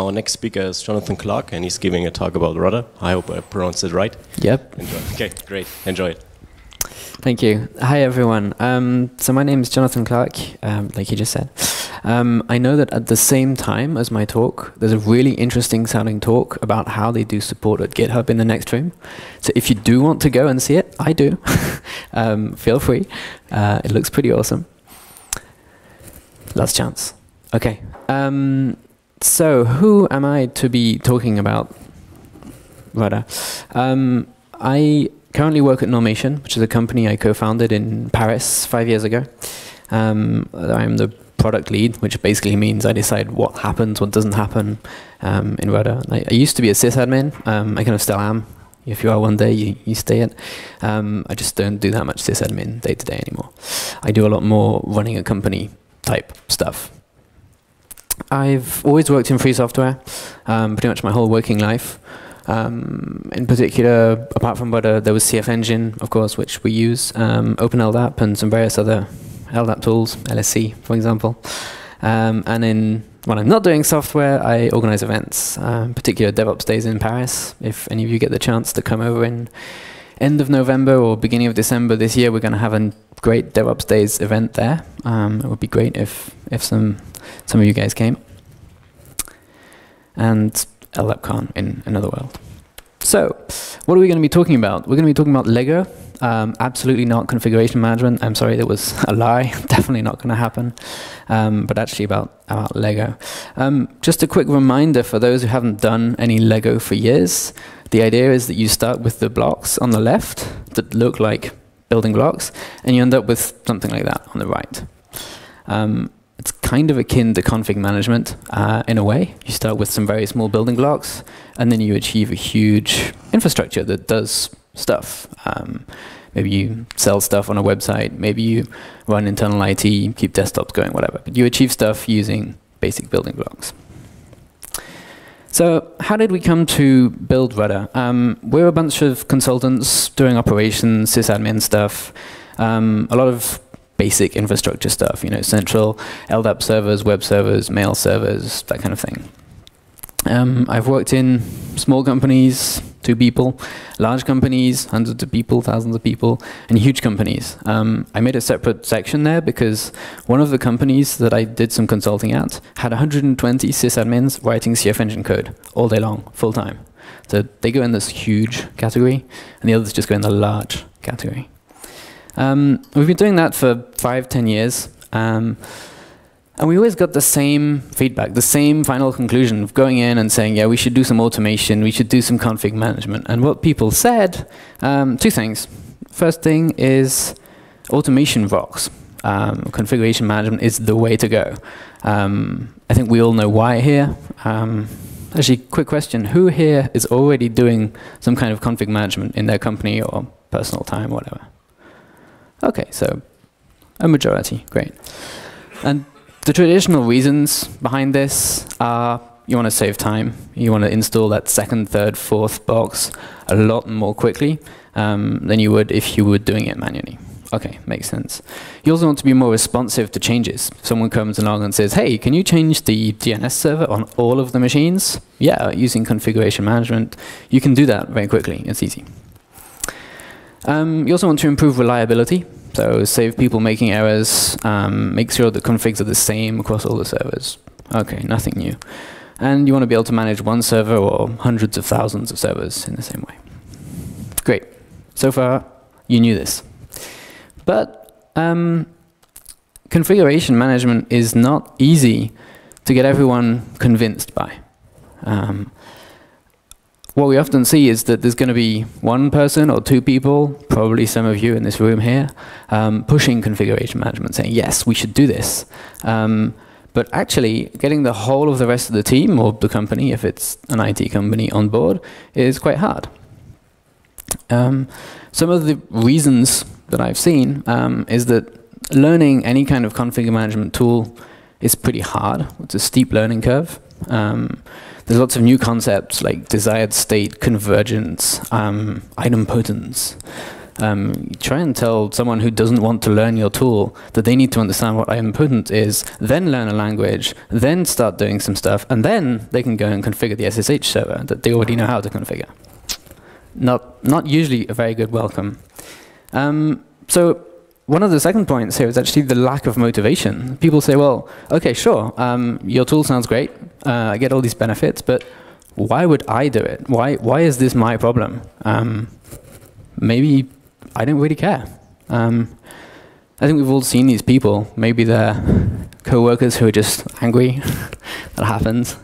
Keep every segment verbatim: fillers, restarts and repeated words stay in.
Our next speaker is Jonathan Clarke, and he's giving a talk about Rudder. I hope I pronounced it right. Yep. Enjoy. Okay, great. Enjoy it. Thank you. Hi, everyone. Um, so my name is Jonathan Clarke, um, like you just said. Um, I know that at the same time as my talk, there's a really interesting sounding talk about how they do support at GitHub in the next room. So if you do want to go and see it, I do. um, feel free. Uh, it looks pretty awesome. Last chance. Okay. Um, So, who am I to be talking about Rudder? Um, I currently work at Normation, which is a company I co-founded in Paris five years ago. Um, I'm the product lead, which basically means I decide what happens, what doesn't happen um, in Rudder. I, I used to be a sysadmin. Um, I kind of still am. If you are one day, you, you stay it. Um, I just don't do that much sysadmin day to day anymore. I do a lot more running a company type stuff. I've always worked in free software, um, pretty much my whole working life. Um, in particular, apart from Rudder, there was CFEngine, of course, which we use, um, OpenLDAP, and some various other L D A P tools, L S C, for example. Um, and in when I'm not doing software, I organize events, uh, in particular DevOps Days in Paris. If any of you get the chance to come over in end of November or beginning of December this year, we're going to have a great DevOps Days event there. Um, it would be great if if some some of you guys came. And LDAPCon in another world. So, what are we going to be talking about? We're going to be talking about Lego. Um, absolutely not configuration management. I'm sorry, that was a lie. Definitely not going to happen. Um, but actually about, about Lego. Um, just a quick reminder for those who haven't done any Lego for years. The idea is that you start with the blocks on the left that look like building blocks, and you end up with something like that on the right. Um, it's kind of akin to config management uh, in a way. You start with some very small building blocks, and then you achieve a huge infrastructure that does stuff. Um, maybe you sell stuff on a website, maybe you run internal I T, keep desktops going, whatever. But you achieve stuff using basic building blocks. So how did we come to build Rudder? Um, we're a bunch of consultants doing operations, sysadmin stuff, um, a lot of basic infrastructure stuff, you know, central L D A P servers, web servers, mail servers, that kind of thing. Um, I've worked in small companies, two people, large companies, hundreds of people, thousands of people, and huge companies. Um, I made a separate section there because one of the companies that I did some consulting at had one hundred twenty sysadmins writing CFEngine code all day long, full time. So they go in this huge category, and the others just go in the large category. Um, we've been doing that for five, ten years. Um, And we always got the same feedback, the same final conclusion of going in and saying, yeah, we should do some automation, we should do some config management. And what people said, um, two things. First thing is automation rocks. Um, configuration management is the way to go. Um, I think we all know why here. Um, actually, quick question. Who here is already doing some kind of config management in their company or personal time, whatever? Okay, so a majority, great. And the traditional reasons behind this are you want to save time. You want to install that second, third, fourth box a lot more quickly um, than you would if you were doing it manually. Okay, makes sense. You also want to be more responsive to changes. If someone comes along and says, hey, can you change the D N S server on all of the machines? Yeah, using configuration management, you can do that very quickly. It's easy. Um, you also want to improve reliability. So save people making errors, um, make sure the configs are the same across all the servers. Okay, nothing new. And you want to be able to manage one server or hundreds of thousands of servers in the same way. Great. So far, you knew this. But um, configuration management is not easy to get everyone convinced by. Um, What we often see is that there's going to be one person or two people, probably some of you in this room here, um, pushing configuration management, saying, yes, we should do this. Um, but actually, getting the whole of the rest of the team or the company, if it's an I T company, on board is quite hard. Um, some of the reasons that I've seen um, is that learning any kind of config management tool is pretty hard. It's a steep learning curve. Um, There's lots of new concepts like desired state, convergence, um, idempotence. Um, try and tell someone who doesn't want to learn your tool that they need to understand what idempotent is, then learn a language, then start doing some stuff, and then they can go and configure the S S H server that they already know how to configure. Not, not usually a very good welcome. Um, so one of the second points here is actually the lack of motivation. People say, well, okay, sure, um, your tool sounds great. Uh, I get all these benefits, but why would I do it? Why, why is this my problem? Um, maybe I don't really care. Um, I think we've all seen these people. Maybe they're coworkers who are just angry. That happens.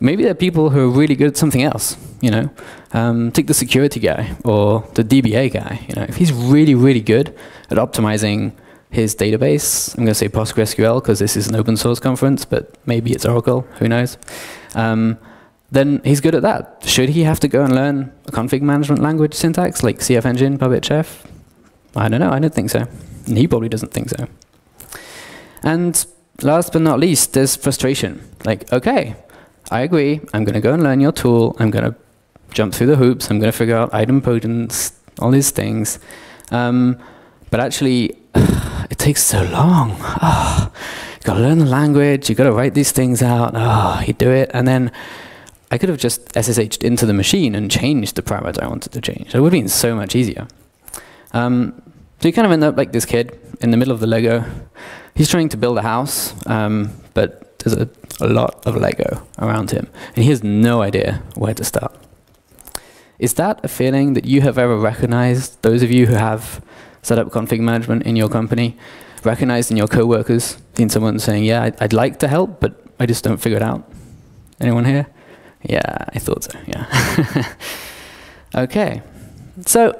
Maybe they're people who are really good at something else. You know, um, take the security guy or the D B A guy. You know, if he's really, really good at optimizing his database, I'm going to say PostgreSQL because this is an open source conference, but maybe it's Oracle. Who knows? Um, then he's good at that. Should he have to go and learn a config management language syntax like CFEngine, Puppet, Chef? I don't know. I don't think so. And he probably doesn't think so. And last but not least, there's frustration. Like, okay, I agree. I'm going to go and learn your tool. I'm going to jump through the hoops. I'm going to figure out idempotence, all these things. Um, but actually, it takes so long. Oh, you've got to learn the language. You've got to write these things out. Oh, you do it. And then I could have just S S H'd into the machine and changed the parameter I wanted to change. It would have been so much easier. Um, so you kind of end up like this kid in the middle of the Lego. He's trying to build a house, um, but there's a, a lot of Lego around him, and he has no idea where to start. Is that a feeling that you have ever recognized? Those of you who have set up config management in your company, recognized in your coworkers, seen someone saying, yeah, I'd, I'd like to help, but I just don't figure it out? Anyone here? Yeah, I thought so, yeah. Okay, so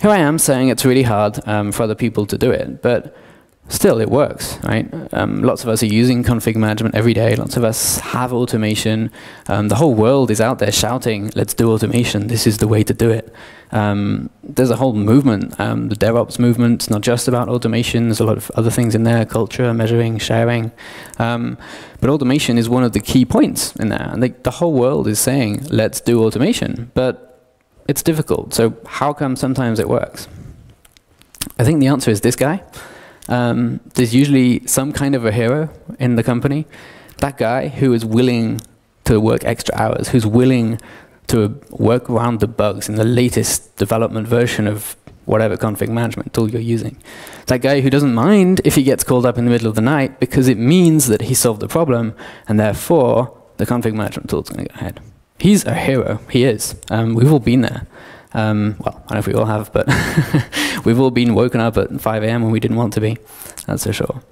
here I am saying it's really hard um, for other people to do it, but still it works, right? Um, lots of us are using config management every day. Lots of us have automation. Um, the whole world is out there shouting, let's do automation. This is the way to do it. Um, there's a whole movement, um, the DevOps movement. It's not just about automation. There's a lot of other things in there, culture, measuring, sharing. Um, but automation is one of the key points in there. And like, the whole world is saying, let's do automation. But it's difficult. So how come sometimes it works? I think the answer is this guy. Um, there's usually some kind of a hero in the company, that guy who is willing to work extra hours, who's willing to work around the bugs in the latest development version of whatever config management tool you're using. That guy who doesn't mind if he gets called up in the middle of the night because it means that he solved the problem and therefore the config management tool's going to go ahead. He's a hero. He is. Um, we've all been there. Um, well, I don't know if we all have, but we've all been woken up at five A M when we didn't want to be, that's for sure.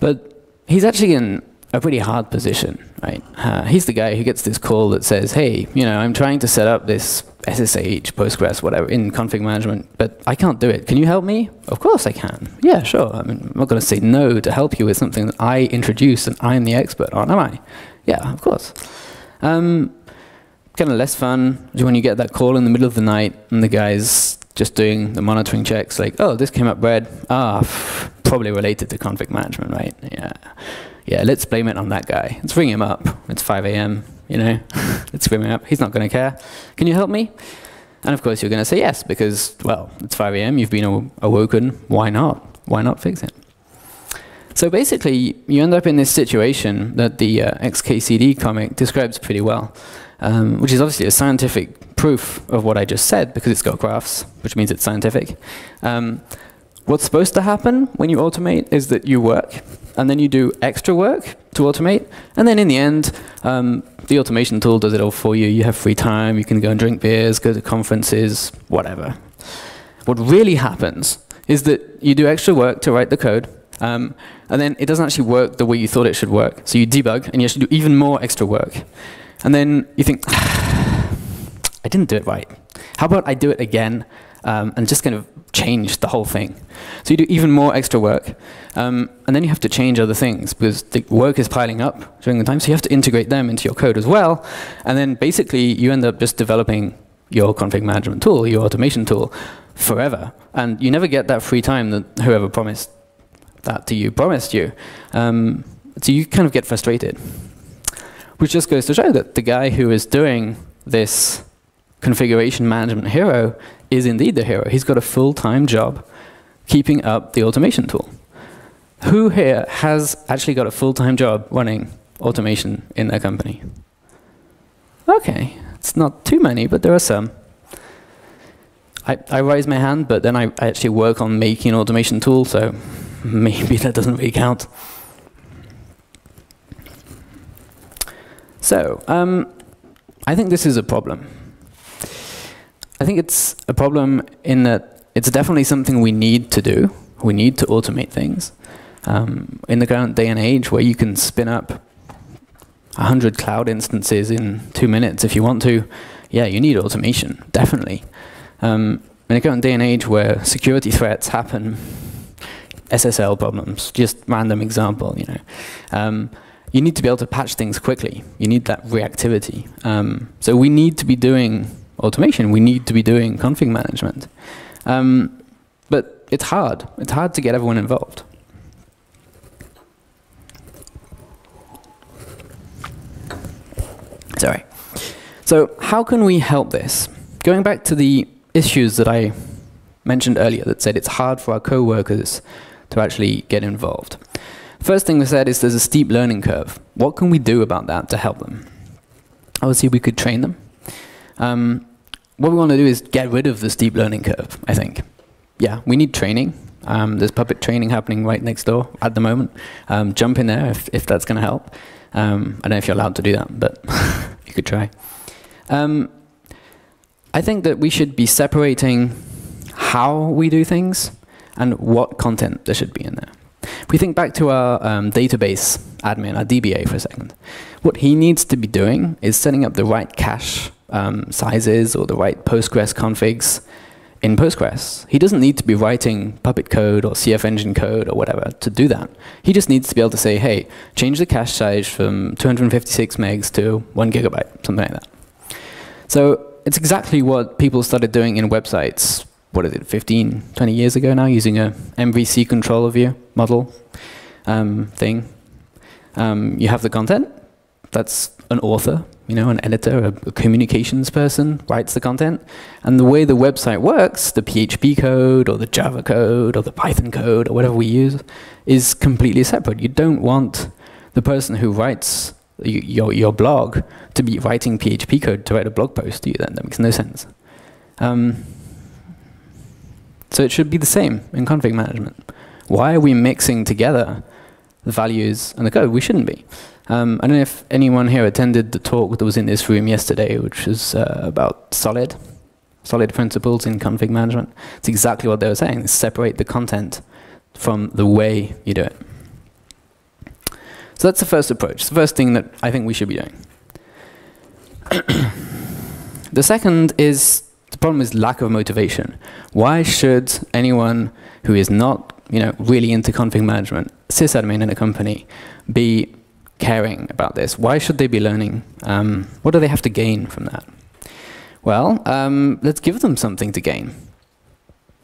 But he's actually in a pretty hard position, right? Uh, he's the guy who gets this call that says, hey, you know, I'm trying to set up this S S H, Postgres, whatever, in config management, but I can't do it. Can you help me? Of course I can. Yeah, sure. I mean, I'm not going to say no to help you with something that I introduced and I'm the expert on, am I? Yeah, of course. Um, Kind of less fun when you get that call in the middle of the night and the guy's just doing the monitoring checks like, oh, this came up red. Ah, probably related to config management, right? Yeah, yeah. Let's blame it on that guy. Let's ring him up. It's five A M You know, let's ring him up. He's not going to care. Can you help me? And of course, you're going to say yes because, well, it's five A M You've been awoken. Why not? Why not fix it? So basically, you end up in this situation that the uh, X K C D comic describes pretty well. Um, which is obviously a scientific proof of what I just said, because it's got graphs, which means it's scientific. Um, what's supposed to happen when you automate is that you work, and then you do extra work to automate, and then in the end, um, the automation tool does it all for you. You have free time, you can go and drink beers, go to conferences, whatever. What really happens is that you do extra work to write the code, Um, and then it doesn't actually work the way you thought it should work. So you debug, and you actually do even more extra work. And then you think, ah, I didn't do it right. How about I do it again um, and just kind of change the whole thing? So you do even more extra work. Um, and then you have to change other things, because the work is piling up during the time. So you have to integrate them into your code as well. And then basically, you end up just developing your config management tool, your automation tool, forever. And you never get that free time that whoever promised that to you promised you. Um, so you kind of get frustrated, which just goes to show that the guy who is doing this configuration management hero is indeed the hero. He's got a full-time job keeping up the automation tool. Who here has actually got a full-time job running automation in their company? OK, it's not too many, but there are some. I, I raise my hand, but then I, I actually work on making an automation tool, so maybe that doesn't really count. So um, I think this is a problem. I think it's a problem in that it's definitely something we need to do. We need to automate things. Um, in the current day and age where you can spin up one hundred cloud instances in two minutes if you want to, yeah, you need automation, definitely. Um, in the current day and age where security threats happen, S S L problems, just random example, you know. Um, you need to be able to patch things quickly. You need that reactivity. Um, so we need to be doing automation. We need to be doing config management. Um, but it's hard. It's hard to get everyone involved. Sorry. So how can we help this? Going back to the issues that I mentioned earlier that said it's hard for our co-workers to actually get involved. First thing we said is there's a steep learning curve. What can we do about that to help them? Obviously, we could train them. Um, what we want to do is get rid of the steep learning curve, I think. Yeah, we need training. Um, there's Puppet training happening right next door at the moment. Um, jump in there if, if that's going to help. Um, I don't know if you're allowed to do that, but you could try. Um, I think that we should be separating how we do things and what content there should be in there. If we think back to our um, database admin, our D B A for a second, what he needs to be doing is setting up the right cache um, sizes or the right Postgres configs in Postgres. He doesn't need to be writing Puppet code or CFEngine code or whatever to do that. He just needs to be able to say, hey, change the cache size from two hundred fifty-six megs to one gigabyte, something like that. So it's exactly what people started doing in websites. What is it, fifteen, twenty years ago now, using a M V C controller view model um, thing. Um, you have the content. That's an author, you know, an editor, a communications person writes the content. And the way the website works, the P H P code or the Java code or the Python code or whatever we use, is completely separate. You don't want the person who writes your, your blog to be writing P H P code to write a blog post to you. That, that makes no sense. Um, So it should be the same in config management. Why are we mixing together the values and the code? We shouldn't be. Um, I don't know if anyone here attended the talk that was in this room yesterday, which was uh, about solid, solid principles in config management. It's exactly what they were saying. They separate the content from the way you do it. So that's the first approach. It's the first thing that I think we should be doing. The second is the problem is lack of motivation. Why should anyone who is not, you know, really into config management, sysadmin in a company, be caring about this? Why should they be learning? Um, what do they have to gain from that? Well, um, let's give them something to gain.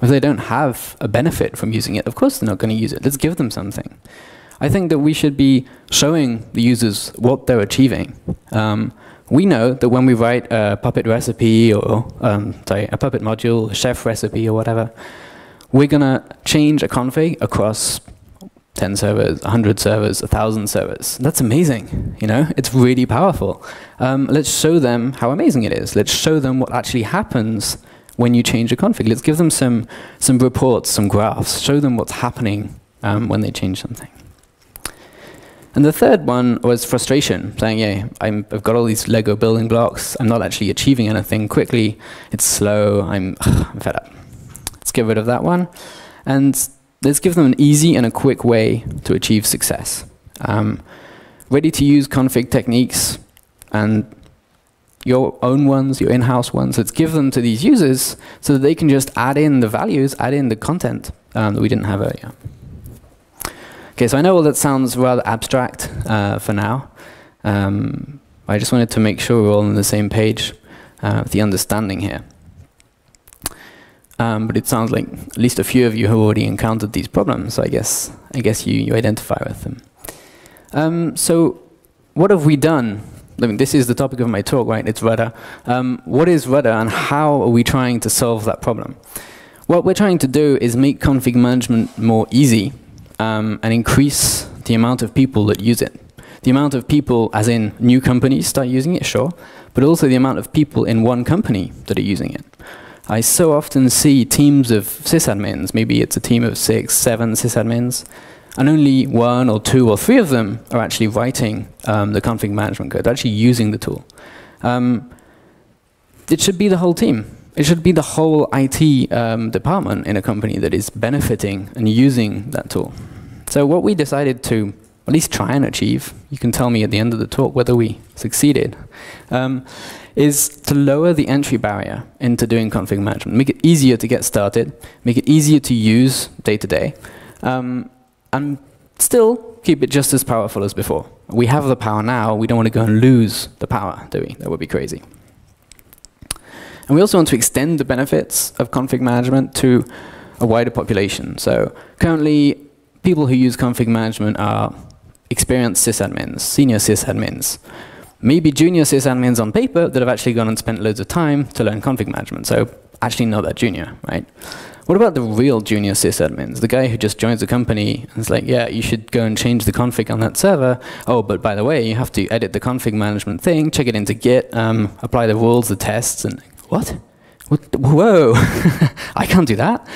If they don't have a benefit from using it, of course they're not going to use it. Let's give them something. I think that we should be showing the users what they're achieving. Um, We know that when we write a Puppet recipe or um, sorry, a Puppet module, a Chef recipe or whatever, we're going to change a config across ten servers, one hundred servers, one thousand servers. That's amazing. You know, it's really powerful. Um, let's show them how amazing it is. Let's show them what actually happens when you change a config. Let's give them some, some reports, some graphs. Show them what's happening um, when they change something. And the third one was frustration, saying, yeah, I'm, I've got all these Lego building blocks. I'm not actually achieving anything quickly. It's slow. I'm, ugh, I'm fed up. Let's get rid of that one. And let's give them an easy and a quick way to achieve success. Um, ready-to-use config techniques and your own ones, your in-house ones. Let's give them to these users so that they can just add in the values, add in the content um, that we didn't have earlier. Okay, so I know all that sounds rather abstract uh, for now. Um, I just wanted to make sure we're all on the same page uh, with the understanding here. Um, but it sounds like at least a few of you have already encountered these problems, so I guess, I guess you, you identify with them. Um, so what have we done I mean, this is the topic of my talk, right? It's Rudder. Um, what is Rudder, and how are we trying to solve that problem? What we're trying to do is make config management more easy um, and increase the amount of people that use it. The amount of people, as in new companies start using it, sure, but also the amount of people in one company that are using it. I so often see teams of sysadmins, maybe it's a team of six, seven sysadmins, and only one or two or three of them are actually writing um, the config management code, actually using the tool. Um, it should be the whole team. It should be the whole I T um, department in a company that is benefiting and using that tool. So what we decided to at least try and achieve, you can tell me at the end of the talk whether we succeeded, um, is to lower the entry barrier into doing config management, make it easier to get started, make it easier to use day to day, um, and still keep it just as powerful as before. We have the power now, we don't want to go and lose the power, do we? That would be crazy. And we also want to extend the benefits of config management to a wider population. So currently, people who use config management are experienced sysadmins, senior sysadmins, maybe junior sysadmins on paper that have actually gone and spent loads of time to learn config management, so actually not that junior, right? What about the real junior sysadmins, the guy who just joins the company and is like, yeah, you should go and change the config on that server, oh, but by the way, you have to edit the config management thing, check it into Git, um, apply the rules, the tests, and what? what? Whoa, I can't do that.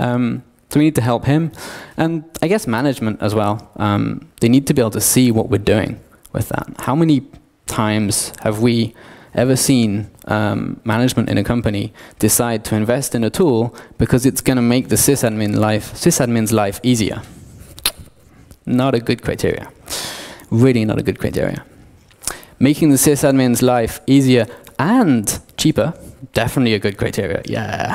Um, So we need to help him, and I guess management as well. Um, they need to be able to see what we're doing with that. How many times have we ever seen um, management in a company decide to invest in a tool because it's going to make the sysadmin life, sysadmin's life easier? Not a good criteria. Really not a good criteria. Making the sysadmin's life easier and cheaper, definitely a good criteria, yeah.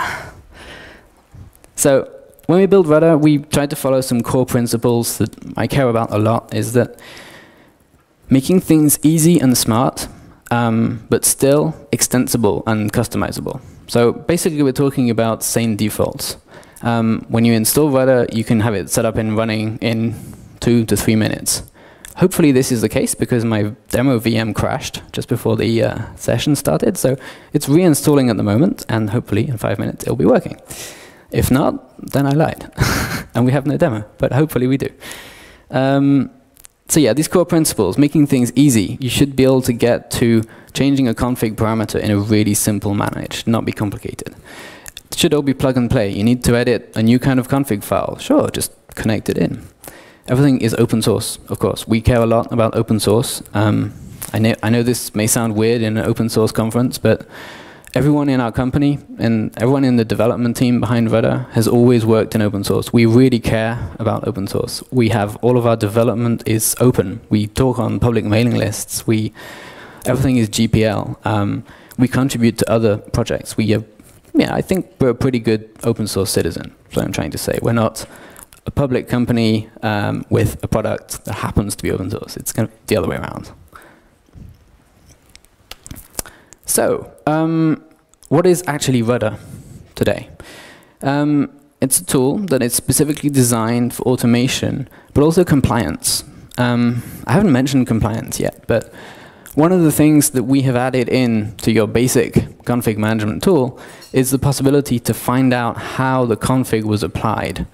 So when we build Rudder, we tried to follow some core principles that I care about a lot, is that making things easy and smart, um, but still extensible and customizable. So basically, we're talking about sane defaults. Um, when you install Rudder, you can have it set up and running in two to three minutes. Hopefully, this is the case, because my demo V M crashed just before the uh, session started. So it's reinstalling at the moment, and hopefully, in five minutes, it'll be working. If not, then I lied. And we have no demo, but hopefully we do. Um, so yeah, these core principles, making things easy. You should be able to get to changing a config parameter in a really simple manner. It should not be complicated. It should all be plug and play. You need to edit a new kind of config file. Sure, just connect it in. Everything is open source, of course. We care a lot about open source. Um, I know, I know this may sound weird in an open source conference, but everyone in our company and everyone in the development team behind Rudder has always worked in open source. We really care about open source. We have all of our development is open. We talk on public mailing lists. We, everything is G P L. Um, we contribute to other projects. We, have, yeah, I think we're a pretty good open source citizen. That's what I'm trying to say. We're not a public company um, with a product that happens to be open source. It's kind of the other way around. So, um, what is actually Rudder today? Um, it's a tool that is specifically designed for automation, but also compliance. Um, I haven't mentioned compliance yet, but one of the things that we have added in to your basic config management tool is the possibility to find out how the config was applied.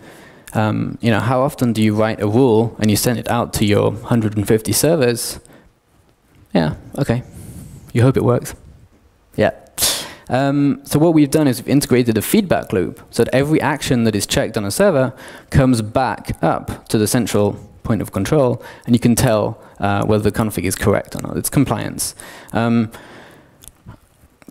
Um, you know, how often do you write a rule and you send it out to your one hundred fifty servers? Yeah, okay. You hope it works. Yeah. Um, so what we've done is we've integrated a feedback loop so that every action that is checked on a server comes back up to the central point of control, and you can tell uh, whether the config is correct or not. It's compliance. Um,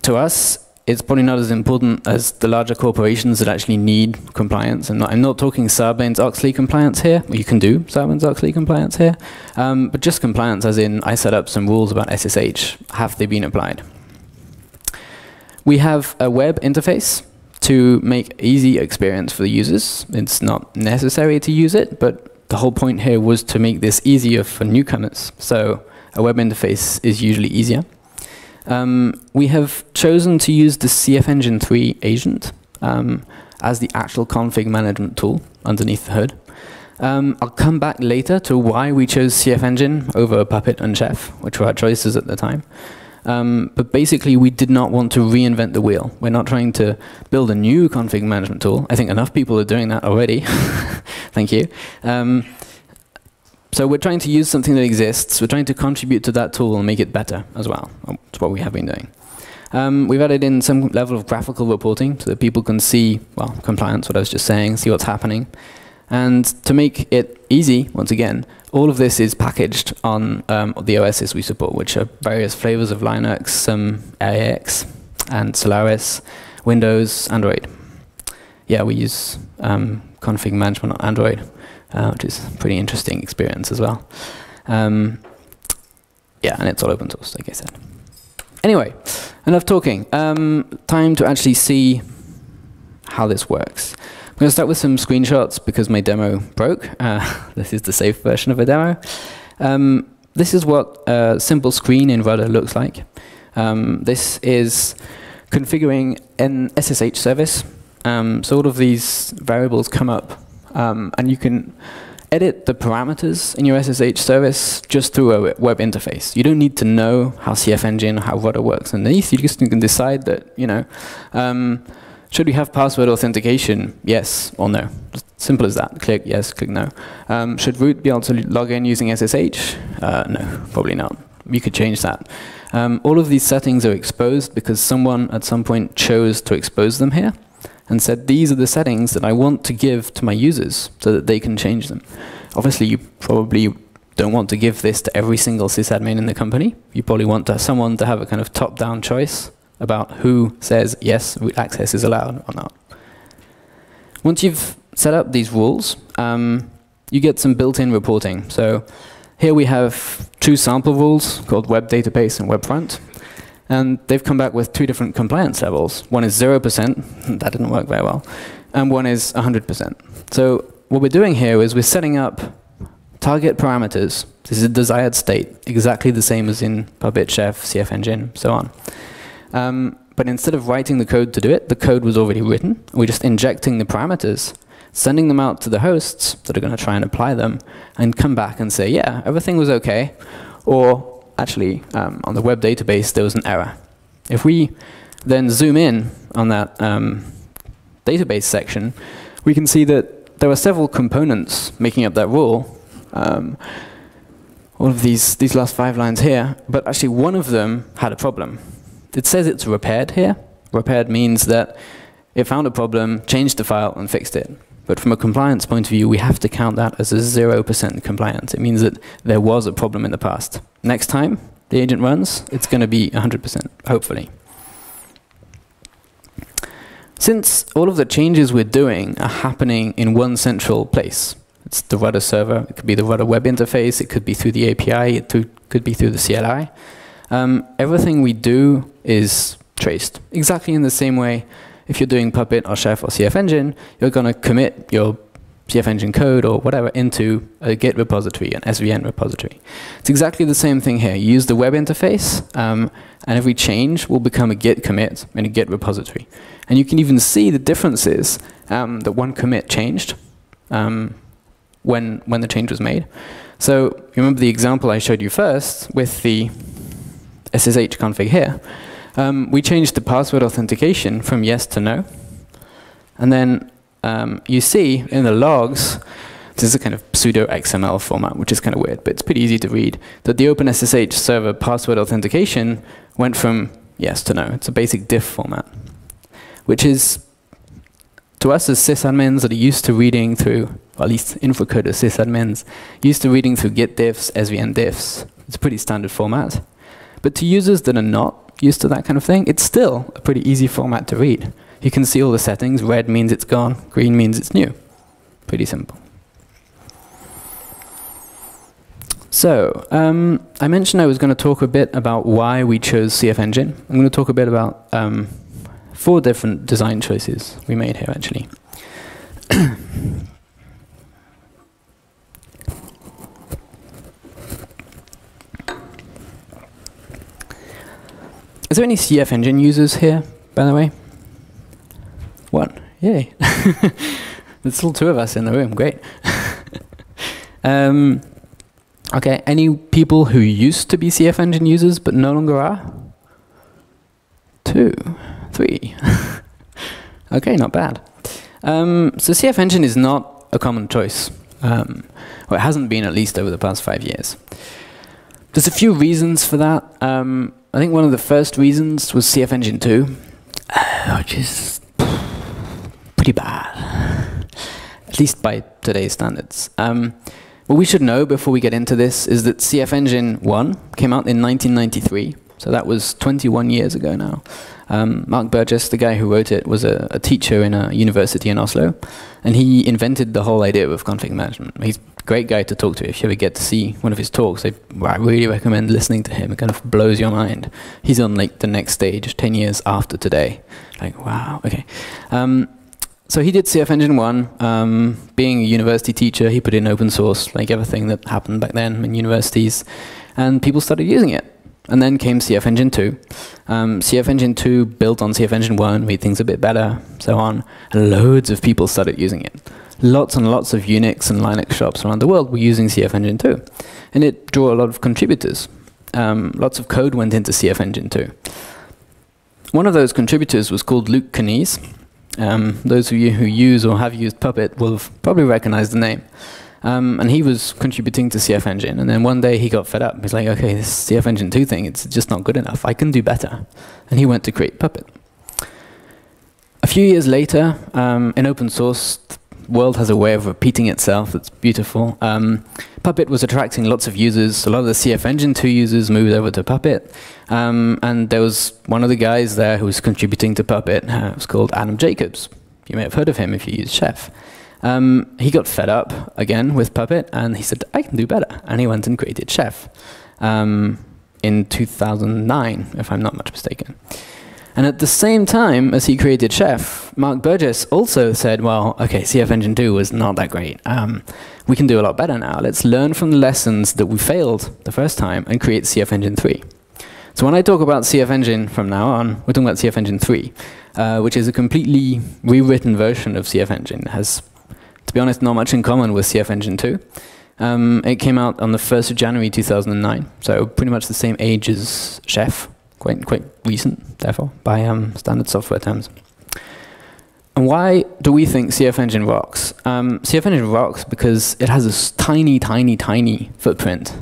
to us, it's probably not as important as the larger corporations that actually need compliance. And I'm not talking Sarbanes-Oxley compliance here. You can do Sarbanes-Oxley compliance here. Um, but just compliance, as in I set up some rules about S S H. Have they been applied? We have a web interface to make easy experience for the users. It's not necessary to use it, but the whole point here was to make this easier for newcomers. So a web interface is usually easier. Um, we have chosen to use the CFEngine three agent um, as the actual config management tool underneath the hood. Um, I'll come back later to why we chose CFEngine over Puppet and Chef, which were our choices at the time. Um, but basically, we did not want to reinvent the wheel. We're not trying to build a new config management tool. I think enough people are doing that already. Thank you. Um, so we're trying to use something that exists. We're trying to contribute to that tool and make it better as well. That's what we have been doing. Um, we've added in some level of graphical reporting so that people can see, well, compliance, what I was just saying, see what's happening. And to make it easy, once again, all of this is packaged on um, the O Ss we support, which are various flavors of Linux, some A I X, and Solaris, Windows, Android. Yeah, we use um, config management on Android, uh, which is a pretty interesting experience as well. Um, yeah, and it's all open source, like I said. Anyway, enough talking. Um, time to actually see how this works. I'm going to start with some screenshots because my demo broke. Uh, this is the safe version of a demo. Um, this is what a simple screen in Rudder looks like. Um, this is configuring an S S H service. Um, so all of these variables come up, um, and you can edit the parameters in your S S H service just through a web interface. You don't need to know how CFEngine or how Rudder works underneath. You just can decide that, you know, um, should we have password authentication? Yes or no. Just simple as that. Click yes, click no. Um, should root be able to log in using S S H? Uh, no, probably not. You could change that. Um, all of these settings are exposed because someone at some point chose to expose them here and said, these are the settings that I want to give to my users so that they can change them. Obviously, you probably don't want to give this to every single sysadmin in the company. You probably want to have someone to have a kind of top-down choice about who says yes, root access is allowed or not. Once you've set up these rules, um, you get some built-in reporting. So here we have two sample rules called web database and web front. And they've come back with two different compliance levels. One is zero percent, that didn't work very well, and one is one hundred percent. So what we're doing here is we're setting up target parameters. This is a desired state, exactly the same as in Puppet, Chef, CFEngine, so on. Um, but instead of writing the code to do it, the code was already written. We're just injecting the parameters, sending them out to the hosts that are going to try and apply them, and come back and say, yeah, everything was OK. Or actually, um, on the web database, there was an error. If we then zoom in on that um, database section, we can see that there are several components making up that rule. Um, all of these, these last five lines here. But actually, one of them had a problem. It says it's repaired here. Repaired means that it found a problem, changed the file, and fixed it. But from a compliance point of view, we have to count that as a zero percent compliance. It means that there was a problem in the past. Next time the agent runs, it's going to be one hundred percent, hopefully. Since all of the changes we're doing are happening in one central place, it's the Rudder server, it could be the Rudder web interface, it could be through the A P I, it could be through the C L I. Um, everything we do is traced. Exactly in the same way, if you're doing Puppet or Chef or CFEngine, you're going to commit your CFEngine code or whatever into a Git repository, an S V N repository. It's exactly the same thing here. You use the web interface, um, and every change will become a Git commit in a Git repository. And you can even see the differences um, that one commit changed um, when, when the change was made. So remember the example I showed you first with the S S H config here, um, we changed the password authentication from yes to no. And then um, you see in the logs, this is a kind of pseudo X M L format, which is kind of weird, but it's pretty easy to read, that the OpenSSH server password authentication went from yes to no. It's a basic diff format, which is, to us as sysadmins that are used to reading through, or at least infracode as sysadmins, used to reading through Git diffs, S V N diffs, it's a pretty standard format. But to users that are not used to that kind of thing, it's still a pretty easy format to read. You can see all the settings. Red means it's gone. Green means it's new. Pretty simple. So um, I mentioned I was going to talk a bit about why we chose CFEngine. I'm going to talk a bit about um, four different design choices we made here, actually. Is there any CFEngine users here, by the way? One. Yay. There's still two of us in the room. Great. Um, okay, any people who used to be CFEngine users but no longer are? Two, three. Okay, not bad. Um, so CFEngine is not a common choice. Um, or it hasn't been, at least over the past five years. There's a few reasons for that. Um, I think one of the first reasons was CFEngine two, uh, which is pretty bad, at least by today's standards. Um, what we should know before we get into this is that CFEngine one came out in nineteen ninety-three, so that was twenty-one years ago now. Um, Mark Burgess, the guy who wrote it, was a, a teacher in a university in Oslo, and he invented the whole idea of config management. He's a great guy to talk to. If you ever get to see one of his talks, I, I really recommend listening to him. It kind of blows your mind. He's on like the next stage, ten years after today. Like, wow, okay. Um, so he did CFEngine one. Um, being a university teacher, he put in open source, like everything that happened back then in universities, and people started using it. And then came CFEngine two. Um, CFEngine two built on CFEngine one, made things a bit better, so on. And loads of people started using it. Lots and lots of Unix and Linux shops around the world were using CFEngine two. And it drew a lot of contributors. Um, lots of code went into CFEngine two. One of those contributors was called Luke Knies. Um, those of you who use or have used Puppet will have probably recognized the name. Um, and he was contributing to CFEngine, and then one day he got fed up. He's like, okay, this CFEngine two thing, it's just not good enough. I can do better. And he went to create Puppet. A few years later, um, in open source, the world has a way of repeating itself that's beautiful. Um, Puppet was attracting lots of users. A lot of the CFEngine two users moved over to Puppet, um, and there was one of the guys there who was contributing to Puppet. Uh, it was called Adam Jacobs. You may have heard of him if you use Chef. Um, he got fed up again with Puppet, and he said, I can do better. And he went and created Chef um, in two thousand nine, if I'm not much mistaken. And at the same time as he created Chef, Mark Burgess also said, well, okay, CFEngine two was not that great. Um, we can do a lot better now. Let's learn from the lessons that we failed the first time and create CFEngine three. So when I talk about CFEngine from now on, we're talking about CFEngine three, uh, which is a completely rewritten version of CFEngine. It has, to be honest, not much in common with CFEngine two. Um, it came out on the first of January two thousand nine, so pretty much the same age as Chef, quite, quite recent, therefore, by um, standard software terms. And why do we think CFEngine rocks? Um, CFEngine rocks because it has a tiny, tiny, tiny footprint.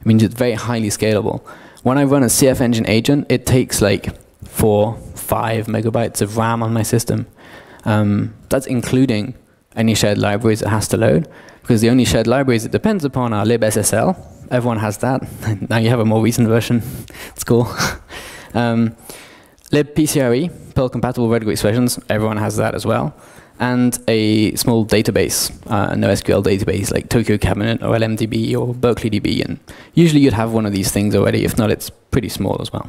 It means it's very highly scalable. When I run a CFEngine agent, it takes like four, five megabytes of RAM on my system. Um, that's including any shared libraries it has to load, because the only shared libraries it depends upon are libssl. Everyone has that. Now you have a more recent version. It's cool. um, libpcre, Perl-compatible read-write expressions. Everyone has that as well. And a small database, uh, a NoSQL database like Tokyo Cabinet or L M D B or BerkeleyDB. And usually you'd have one of these things already. If not, it's pretty small as well.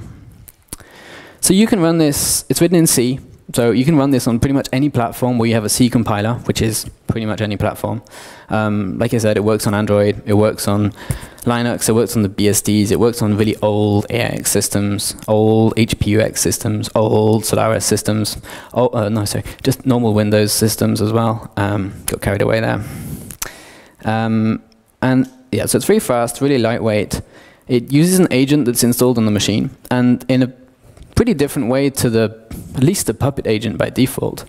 So you can run this. It's written in C. So you can run this on pretty much any platform where you have a C compiler, which is pretty much any platform. Um, like I said, it works on Android, it works on Linux, it works on the B S Ds, it works on really old A I X systems, old H P U X systems, old Solaris systems, old, uh, no, sorry, just normal Windows systems as well. Um, got carried away there. Um, and yeah, so it's very fast, really lightweight. It uses an agent that's installed on the machine, and in a pretty different way to the, at least the Puppet agent by default.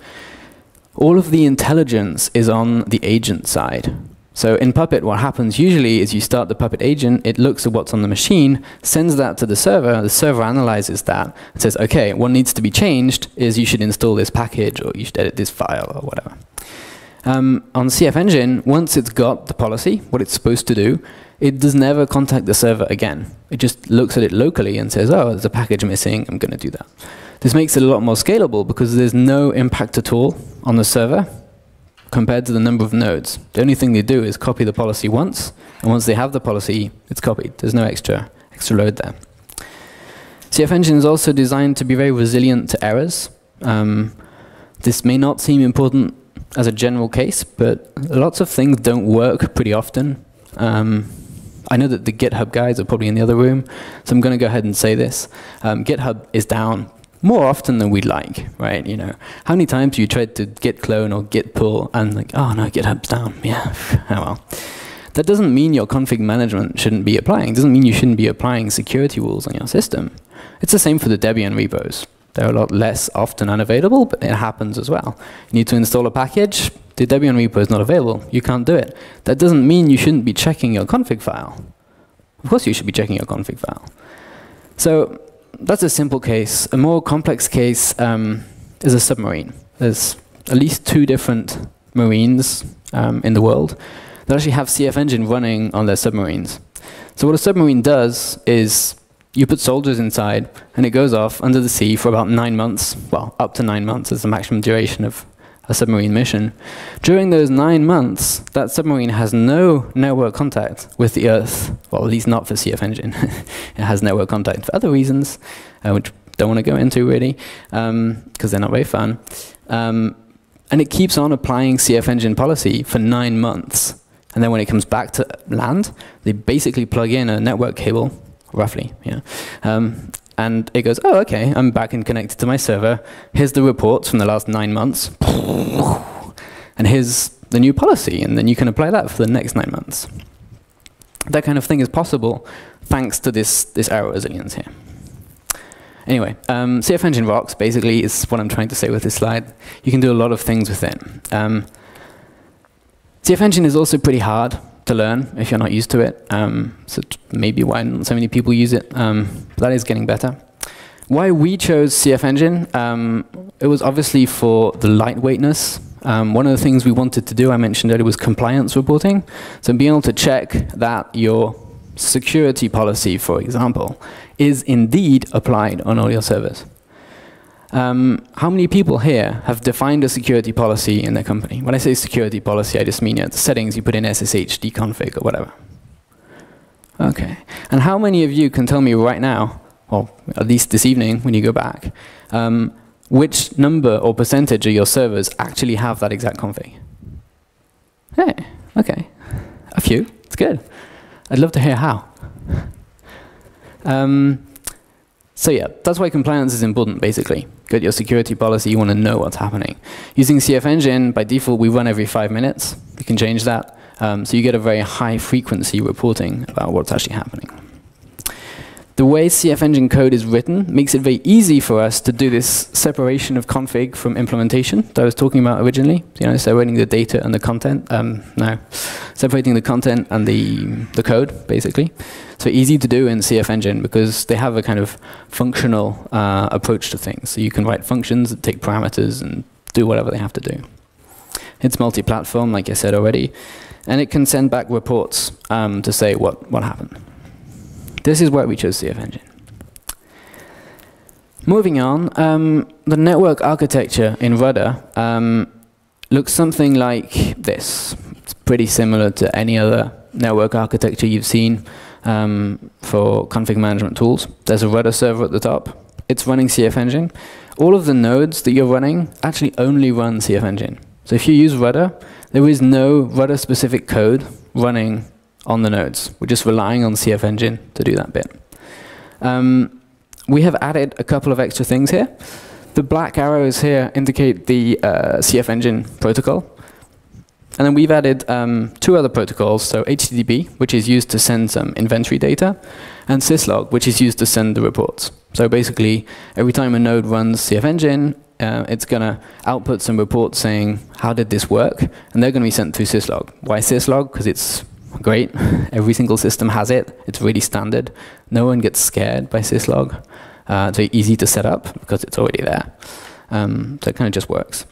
All of the intelligence is on the agent side. So in Puppet, what happens usually is you start the Puppet agent, it looks at what's on the machine, sends that to the server, the server analyzes that, and says, okay, what needs to be changed is you should install this package, or you should edit this file, or whatever. Um, on CFEngine, once it's got the policy, what it's supposed to do, it does never contact the server again. It just looks at it locally and says, oh, there's a package missing, I'm going to do that. This makes it a lot more scalable because there's no impact at all on the server compared to the number of nodes. The only thing they do is copy the policy once, and once they have the policy, it's copied. There's no extra, extra load there. CFEngine is also designed to be very resilient to errors. Um, this may not seem important as a general case, but lots of things don't work pretty often. Um, I know that the GitHub guys are probably in the other room, so I'm going to go ahead and say this. Um, GitHub is down more often than we'd like, right? You know, how many times you tried to git clone or git pull and like, oh no, GitHub's down, yeah, oh well. That doesn't mean your config management shouldn't be applying. It doesn't mean you shouldn't be applying security rules on your system. It's the same for the Debian repos. They're a lot less often unavailable, but it happens as well. You need to install a package. The Debian repo is not available. You can't do it. That doesn't mean you shouldn't be checking your config file. Of course you should be checking your config file. So that's a simple case. A more complex case um, is a submarine. There's at least two different marines um, in the world that actually have CFEngine running on their submarines. So what a submarine does is you put soldiers inside, and it goes off under the sea for about nine months. Well, up to nine months is the maximum duration of a submarine mission. During those nine months, that submarine has no network contact with the Earth. Well, at least not for CFEngine. It has network contact for other reasons, uh, which don't want to go into really, because um, they're not very fun. Um, and it keeps on applying CFEngine policy for nine months. And then when it comes back to land, they basically plug in a network cable, roughly, yeah. Um, and it goes, oh, okay, I'm back and connected to my server. Here's the reports from the last nine months. And here's the new policy, and then you can apply that for the next nine months. That kind of thing is possible thanks to this, this error resilience here. Anyway, um, CFEngine rocks, basically, is what I'm trying to say with this slide. You can do a lot of things with it. Um, CFEngine is also pretty hard to learn if you're not used to it. Um, so maybe why not so many people use it. Um, that is getting better. Why we chose CFEngine, um, it was obviously for the lightweightness. Um, one of the things we wanted to do, I mentioned earlier, was compliance reporting. So being able to check that your security policy, for example, is indeed applied on all your servers. Um, how many people here have defined a security policy in their company? When I say security policy, I just mean at the settings you put in S S H, dconfig, or whatever. Okay. And how many of you can tell me right now, or at least this evening when you go back, um, which number or percentage of your servers actually have that exact config? Hey, okay. A few. It's good. I'd love to hear how. Um, so yeah, that's why compliance is important, basically. Get your security policy, you want to know what's happening. Using CFEngine, by default, we run every five minutes. You can change that. Um, so you get a very high frequency reporting about what's actually happening. The way CFEngine code is written makes it very easy for us to do this separation of config from implementation that I was talking about originally. You know, separating the data and the content. Um, no, separating the content and the the code, basically. So easy to do in CFEngine because they have a kind of functional uh, approach to things. So you can write functions that take parameters and do whatever they have to do. It's multi-platform, like I said already, and it can send back reports um, to say what what happened. This is why we chose CFEngine. Moving on, um, the network architecture in Rudder um, looks something like this. It's pretty similar to any other network architecture you've seen um, for config management tools. There's a Rudder server at the top. It's running CFEngine. All of the nodes that you're running actually only run CFEngine. So if you use Rudder, there is no Rudder-specific code running on the nodes. We're just relying on CFEngine to do that bit. Um, we have added a couple of extra things here. The black arrows here indicate the uh, CFEngine protocol. And then we've added um, two other protocols, so H T T P, which is used to send some inventory data, and syslog, which is used to send the reports. So basically, every time a node runs CFEngine, Uh, it's going to output some reports saying, how did this work? And they're going to be sent through syslog. Why syslog? Because it's great. Every single system has it. It's really standard. No one gets scared by syslog. Uh, it's very easy to set up because it's already there. Um, so it kind of just works.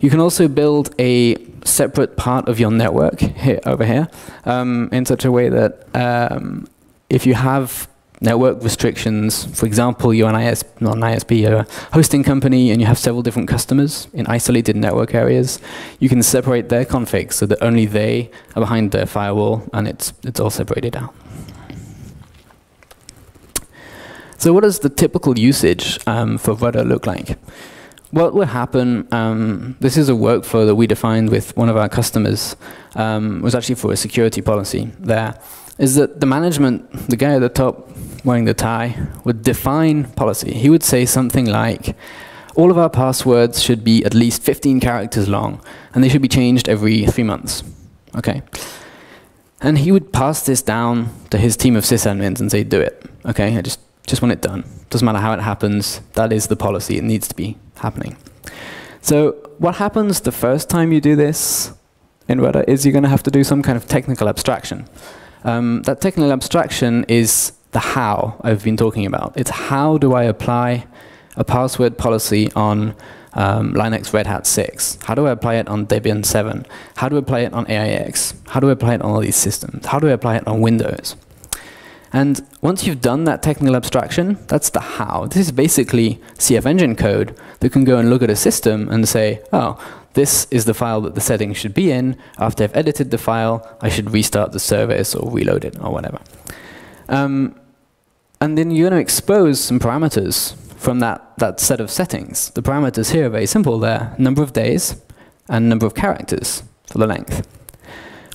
You can also build a separate part of your network here, over here um, in such a way that um, if you have network restrictions. For example, you're an I S P, not an I S P, you're a hosting company, and you have several different customers in isolated network areas. You can separate their config so that only they are behind their firewall, and it's it's all separated out. So, what does the typical usage um, for Rudder look like? What would happen? Um, this is a workflow that we defined with one of our customers. Um, it was actually for a security policy there. Is that the management, the guy at the top wearing the tie, would define policy. He would say something like, all of our passwords should be at least fifteen characters long, and they should be changed every three months. Okay. And he would pass this down to his team of sysadmins and say, do it. Okay, I just, just want it done. Doesn't matter how it happens. That is the policy. It needs to be happening. So what happens the first time you do this in Rudder is you're going to have to do some kind of technical abstraction. Um, that technical abstraction is the how I've been talking about. It's how do I apply a password policy on um, Linux Red Hat six? How do I apply it on Debian seven? How do I apply it on A I X? How do I apply it on all these systems? How do I apply it on Windows? And once you've done that technical abstraction, that's the how. This is basically CFEngine code that can go and look at a system and say, oh, this is the file that the settings should be in. After I've edited the file, I should restart the service or reload it or whatever. Um, and then you're going to expose some parameters from that, that set of settings. The parameters here are very simple. They're number of days and number of characters for the length.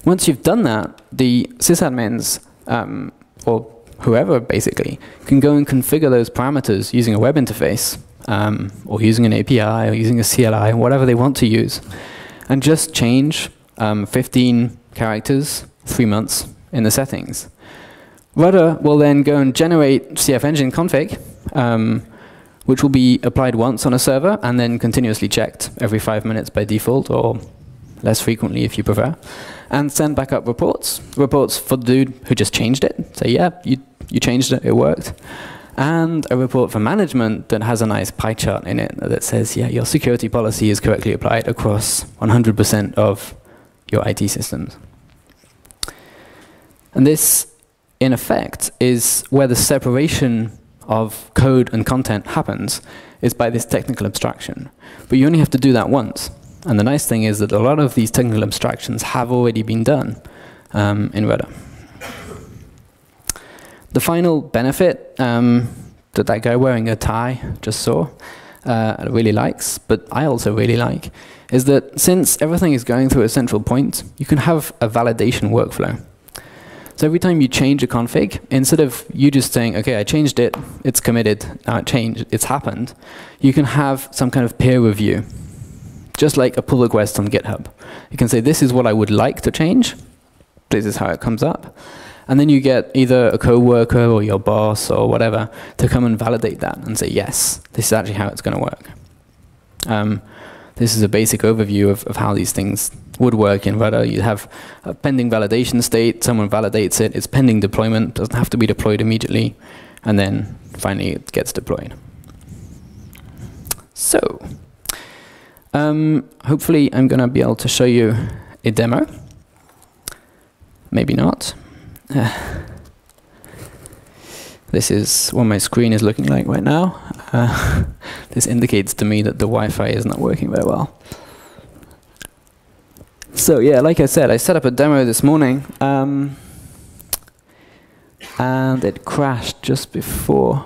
Once you've done that, the sysadmins, um, or whoever basically, can go and configure those parameters using a web interface, um, or using an A P I, or using a C L I, whatever they want to use, and just change um, fifteen characters, three months in the settings. Rudder will then go and generate CFEngine config, um, which will be applied once on a server and then continuously checked every five minutes by default, or less frequently if you prefer, and send back up reports. Reports for the dude who just changed it. Say, yeah, you, you changed it, it worked. And a report for management that has a nice pie chart in it that says, yeah, your security policy is correctly applied across one hundred percent of your I T systems. And this, in effect, is where the separation of code and content happens, is by this technical abstraction. But you only have to do that once. And the nice thing is that a lot of these technical abstractions have already been done um, in Rudder. The final benefit um, that that guy wearing a tie just saw, uh, really likes, but I also really like, is that since everything is going through a central point, you can have a validation workflow. So every time you change a config, instead of you just saying, okay, I changed it, it's committed, now it changed, it's happened, you can have some kind of peer review, just like a pull request on GitHub. You can say, this is what I would like to change, this is how it comes up, and then you get either a coworker or your boss or whatever to come and validate that and say, yes, this is actually how it's going to work. Um, This is a basic overview of, of how these things would work in Rudder. You have a pending validation state, someone validates it, it's pending deployment, doesn't have to be deployed immediately, and then finally it gets deployed. So, um, hopefully I'm going to be able to show you a demo. Maybe not. Uh, this is what my screen is looking like right now. Uh, this indicates to me that the Wi-Fi is not working very well. So yeah, like I said, I set up a demo this morning, um, and it crashed just before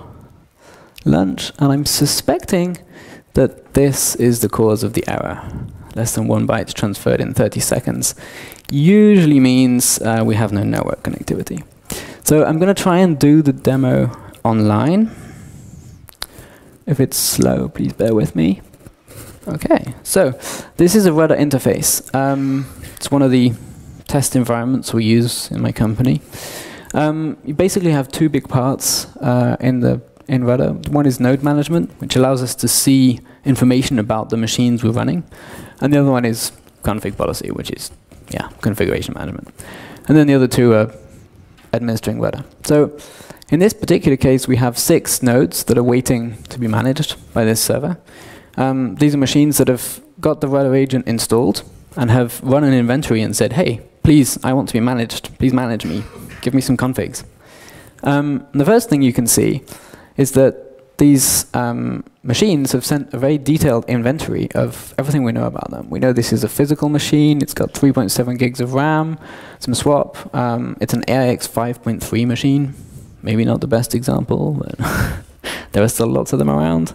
lunch, and I'm suspecting that this is the cause of the error. Less than one byte transferred in thirty seconds usually means uh, we have no network connectivity. So I'm going to try and do the demo online. If it's slow, please bear with me. Okay, so this is a Rudder interface. Um, it's one of the test environments we use in my company. Um, you basically have two big parts uh, in the in Rudder. One is node management, which allows us to see information about the machines we're running, and the other one is config policy, which is yeah configuration management. And then the other two are administering Rudder. So, in this particular case, we have six nodes that are waiting to be managed by this server. Um, these are machines that have got the Rudder agent installed and have run an inventory and said, hey, please, I want to be managed. Please manage me. Give me some configs. Um, the first thing you can see is that these um, machines have sent a very detailed inventory of everything we know about them. We know this is a physical machine. It's got three point seven gigs of RAM, some swap. Um, it's an A I X five point three machine. Maybe not the best example, but there are still lots of them around.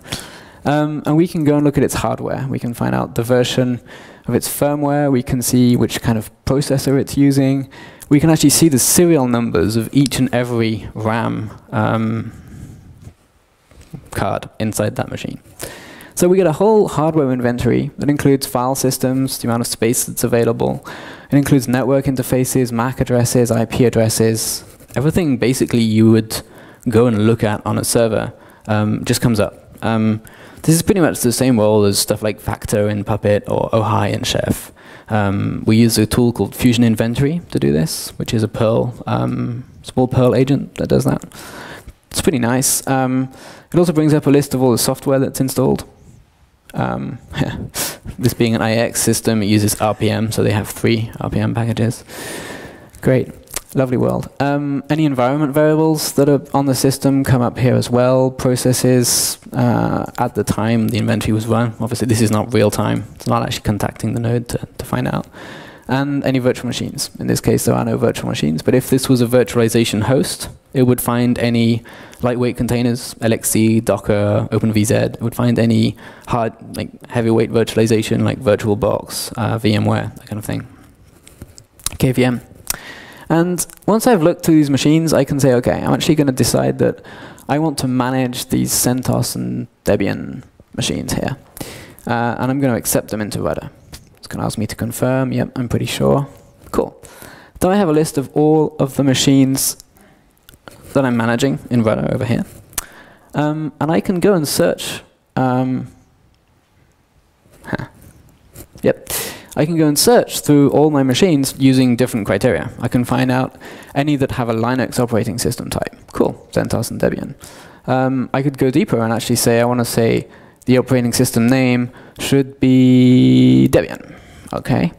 Um, and we can go and look at its hardware. We can find out the version of its firmware. We can see which kind of processor it's using. We can actually see the serial numbers of each and every RAM um, card inside that machine. So we get a whole hardware inventory that includes file systems, the amount of space that's available. It includes network interfaces, M A C addresses, I P addresses. Everything basically you would go and look at on a server um, just comes up. Um, this is pretty much the same role as stuff like Factor in Puppet or Ohloh in Chef. Um, we use a tool called Fusion Inventory to do this, which is a Perl, um, small Perl agent that does that. It's pretty nice. Um, it also brings up a list of all the software that's installed. Um, yeah. This being an A I X system, it uses R P M, so they have three R P M packages. Great. Lovely world. Um, any environment variables that are on the system come up here as well. Processes uh, at the time the inventory was run. Obviously, this is not real time. It's not actually contacting the node to, to find out. And any virtual machines. In this case, there are no virtual machines. But if this was a virtualization host, it would find any lightweight containers, L X C, Docker, OpenVZ. It would find any hard, like heavyweight virtualization, like VirtualBox, uh, VMware, that kind of thing. K V M. And once I've looked through these machines, I can say, okay, I'm actually going to decide that I want to manage these CentOS and Debian machines here. Uh, and I'm going to accept them into Rudder. It's going to ask me to confirm. Yep, I'm pretty sure. Cool. Then I have a list of all of the machines that I'm managing in Rudder over here. Um, and I can go and search. Um, huh. Yep. I can go and search through all my machines using different criteria. I can find out any that have a Linux operating system type. Cool, CentOS and Debian. Um, I could go deeper and actually say, I want to say the operating system name should be Debian. Okay,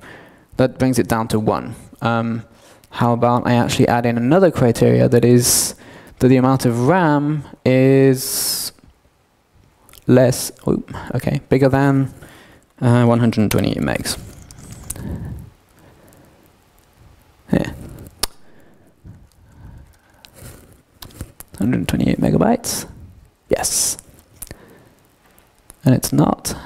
that brings it down to one. Um, how about I actually add in another criteria that is that the amount of RAM is less, oh, okay, bigger than uh, one hundred twenty-eight megs. Yeah. one hundred twenty-eight megabytes. Yes. And it's not.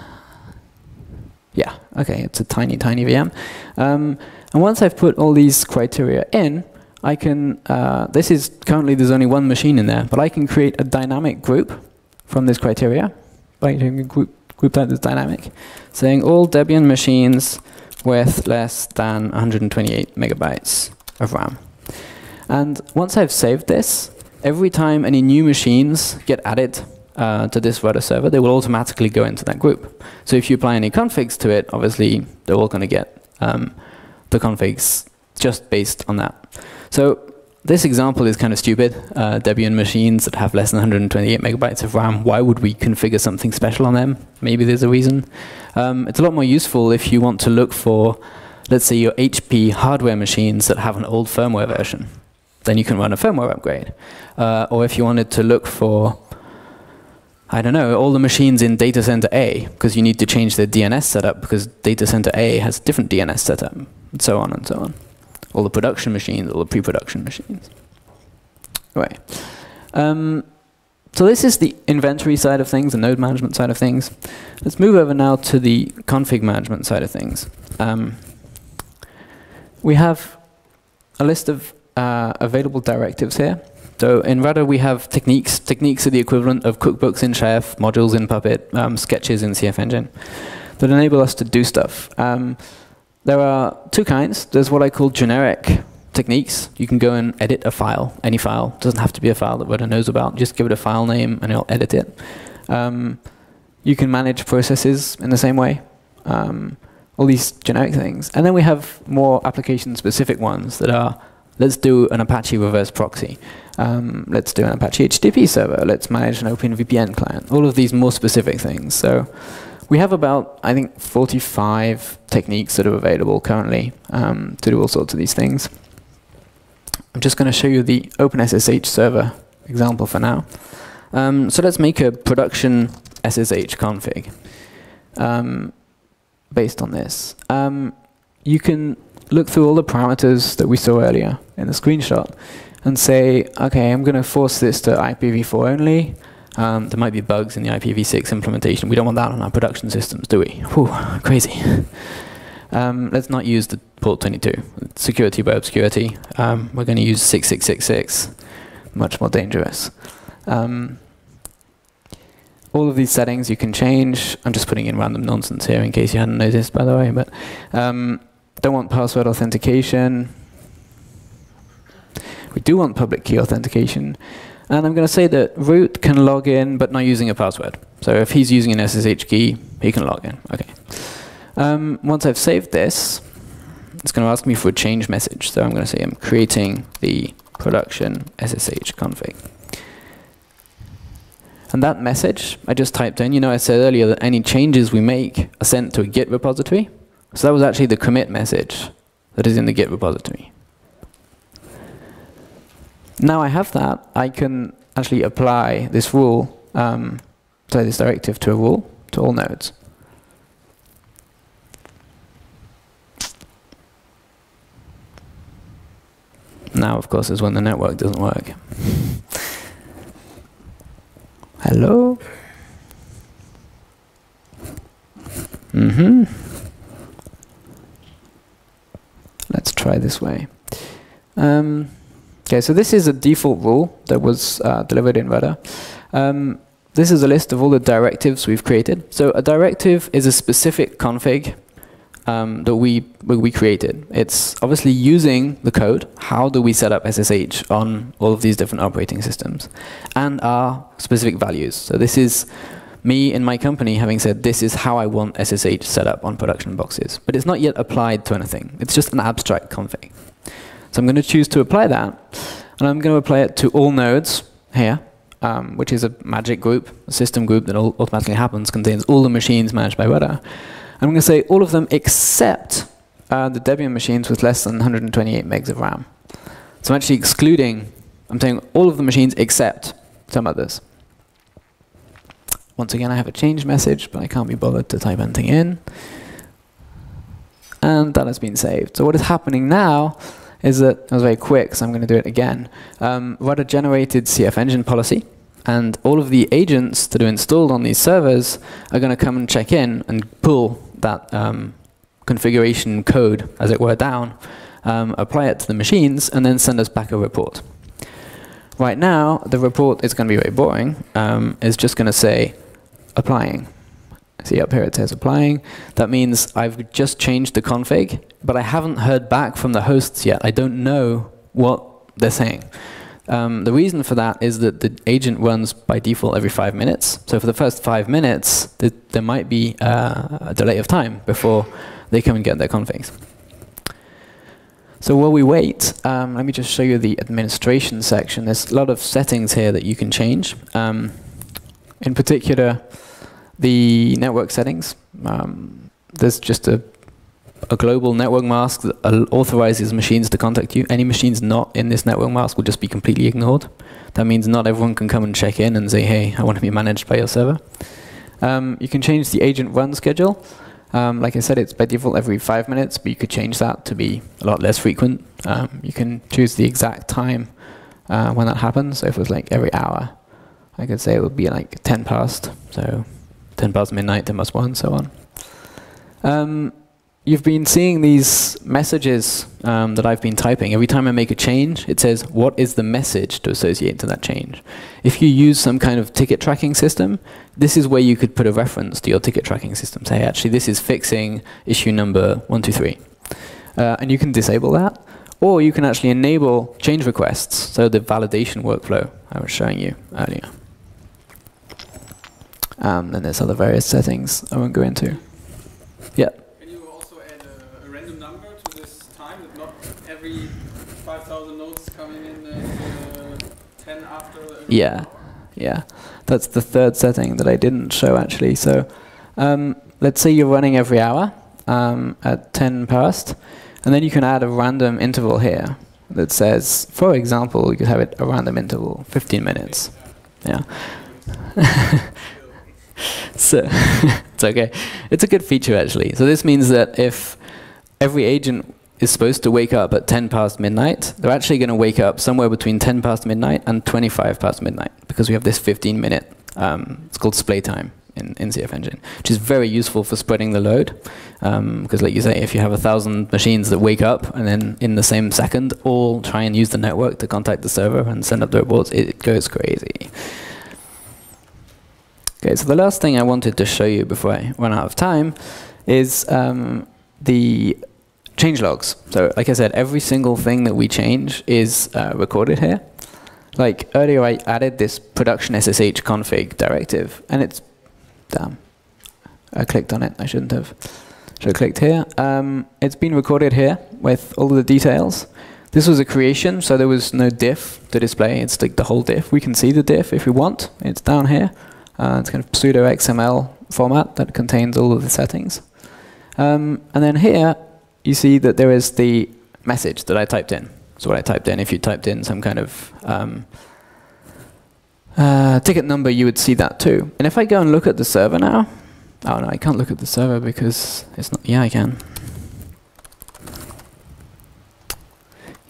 Yeah, okay, it's a tiny, tiny V M. Um, and once I've put all these criteria in, I can, uh, this is currently, there's only one machine in there, but I can create a dynamic group from this criteria by doing a group, group type that's dynamic, saying all Debian machines with less than one hundred twenty-eight megabytes of RAM. And once I've saved this, every time any new machines get added uh, to this Rudder server, they will automatically go into that group. So if you apply any configs to it, obviously they're all going to get um, the configs just based on that. So this example is kind of stupid. Uh, Debian machines that have less than one hundred twenty-eight megabytes of RAM, why would we configure something special on them? Maybe there's a reason. Um, it's a lot more useful if you want to look for, let's say, your H P hardware machines that have an old firmware version. Then you can run a firmware upgrade. Uh, or if you wanted to look for, I don't know, all the machines in data center A, because you need to change their D N S setup, because data center A has a different D N S setup, and so on and so on. All the production machines, all the pre-production machines. Right. Um, so this is the inventory side of things, the node management side of things. Let's move over now to the config management side of things. Um, we have a list of uh, available directives here. So in Rudder, we have techniques. Techniques are the equivalent of cookbooks in Chef, modules in Puppet, um, sketches in CFEngine that enable us to do stuff. Um, There are two kinds. There's what I call generic techniques. You can go and edit a file, any file. It doesn't have to be a file that Rudder knows about. Just give it a file name and it'll edit it. Um, you can manage processes in the same way, um, all these generic things. And then we have more application-specific ones that are, let's do an Apache reverse proxy. Um, let's do an Apache H T T P server. Let's manage an Open V P N client. All of these more specific things. So we have about, I think, forty-five techniques that are available currently um, to do all sorts of these things. I'm just going to show you the Open S S H server example for now. Um, so let's make a production S S H config um, based on this. Um, you can look through all the parameters that we saw earlier in the screenshot and say, okay, I'm going to force this to I P v four only. Um, there might be bugs in the I P v six implementation. We don't want that on our production systems, do we? Whew, crazy. um, let's not use the port twenty-two. Security by obscurity. Um, we're going to use six six six six. Much more dangerous. Um, all of these settings you can change. I'm just putting in random nonsense here in case you hadn't noticed, by the way. But um, don't want password authentication. We do want public key authentication. And I'm going to say that root can log in, but not using a password. So if he's using an S S H key, he can log in. Okay. Um, once I've saved this, it's going to ask me for a change message. So I'm going to say I'm creating the production S S H config. And that message I just typed in, you know I said earlier that any changes we make are sent to a Git repository. So that was actually the commit message that is in the Git repository. Now I have that, I can actually apply this rule, um, so this directive to a rule, to all nodes. Now, of course, is when the network doesn't work. Hello? Mm-hmm. Let's try this way. Um, Okay, so this is a default rule that was uh, delivered in Rudder. Um, this is a list of all the directives we've created. So a directive is a specific config um, that we we created. It's obviously using the code. How do we set up S S H on all of these different operating systems? And our specific values. So this is me and my company having said, this is how I want S S H set up on production boxes. But it's not yet applied to anything. It's just an abstract config. So I'm going to choose to apply that, and I'm going to apply it to all nodes here, um, which is a magic group, a system group that all automatically happens, contains all the machines managed by Rudder. I'm going to say all of them except uh, the Debian machines with less than one hundred twenty-eight megs of RAM. So I'm actually excluding, I'm saying all of the machines except some others. Once again, I have a change message, but I can't be bothered to type anything in. And that has been saved. So what is happening now is that, that was very quick, so I'm going to do it again. Um, Rudder generated CFEngine policy, and all of the agents that are installed on these servers are going to come and check in and pull that um, configuration code, as it were, down, um, apply it to the machines, and then send us back a report. Right now, the report is going to be very boring. Um, it's just going to say, applying. See up here it says applying. That means I've just changed the config, but I haven't heard back from the hosts yet. I don't know what they're saying. Um, the reason for that is that the agent runs by default every five minutes. So for the first five minutes, th there might be uh, a delay of time before they come and get their configs. So while we wait, um, let me just show you the administration section. There's a lot of settings here that you can change. Um, in particular, the network settings, um, there's just a, a global network mask that authorizes machines to contact you. Any machines not in this network mask will just be completely ignored. That means not everyone can come and check in and say, hey, I want to be managed by your server. Um, you can change the agent run schedule. Um, like I said, it's by default every five minutes, but you could change that to be a lot less frequent. Um, you can choose the exact time uh, when that happens. So if it was like every hour, I could say it would be like ten past. So ten past midnight, ten past one, so on. Um, you've been seeing these messages um, that I've been typing. Every time I make a change, it says, what is the message to associate to that change? If you use some kind of ticket tracking system, this is where you could put a reference to your ticket tracking system. Say, actually, this is fixing issue number one two three. Uh, and you can disable that. Or you can actually enable change requests, so the validation workflow I was showing you earlier. Um, and there's other various settings I won't go into. Yeah. Can you also add a, a random number to this time that not every five thousand nodes coming in at uh, ten after? Yeah, hour? Yeah. That's the third setting that I didn't show actually. So um, let's say you're running every hour um, at ten past, and then you can add a random interval here that says, for example, you could have it a random interval, fifteen minutes. Yeah. So it's okay. It's a good feature actually. So this means that if every agent is supposed to wake up at ten past midnight, they're actually going to wake up somewhere between ten past midnight and twenty-five past midnight because we have this fifteen minute. Um, it's called splay time in, in CFEngine, which is very useful for spreading the load. Um, because like you say, if you have a thousand machines that wake up and then in the same second all try and use the network to contact the server and send up the reports, it goes crazy. Okay, so the last thing I wanted to show you before I run out of time is um, the change logs. So like I said, every single thing that we change is uh, recorded here. Like earlier, I added this production S S H config directive, and it's, damn, I clicked on it. I shouldn't have. Should have clicked here. Um, it's been recorded here with all of the details. This was a creation, so there was no diff to display. It's like the whole diff. We can see the diff if we want. It's down here. Uh, it's kind of pseudo X M L format that contains all of the settings. Um, and then here, you see that there is the message that I typed in. So what I typed in, if you typed in some kind of um, uh, ticket number, you would see that too. And if I go and look at the server now, oh no, I can't look at the server because it's not, yeah, I can.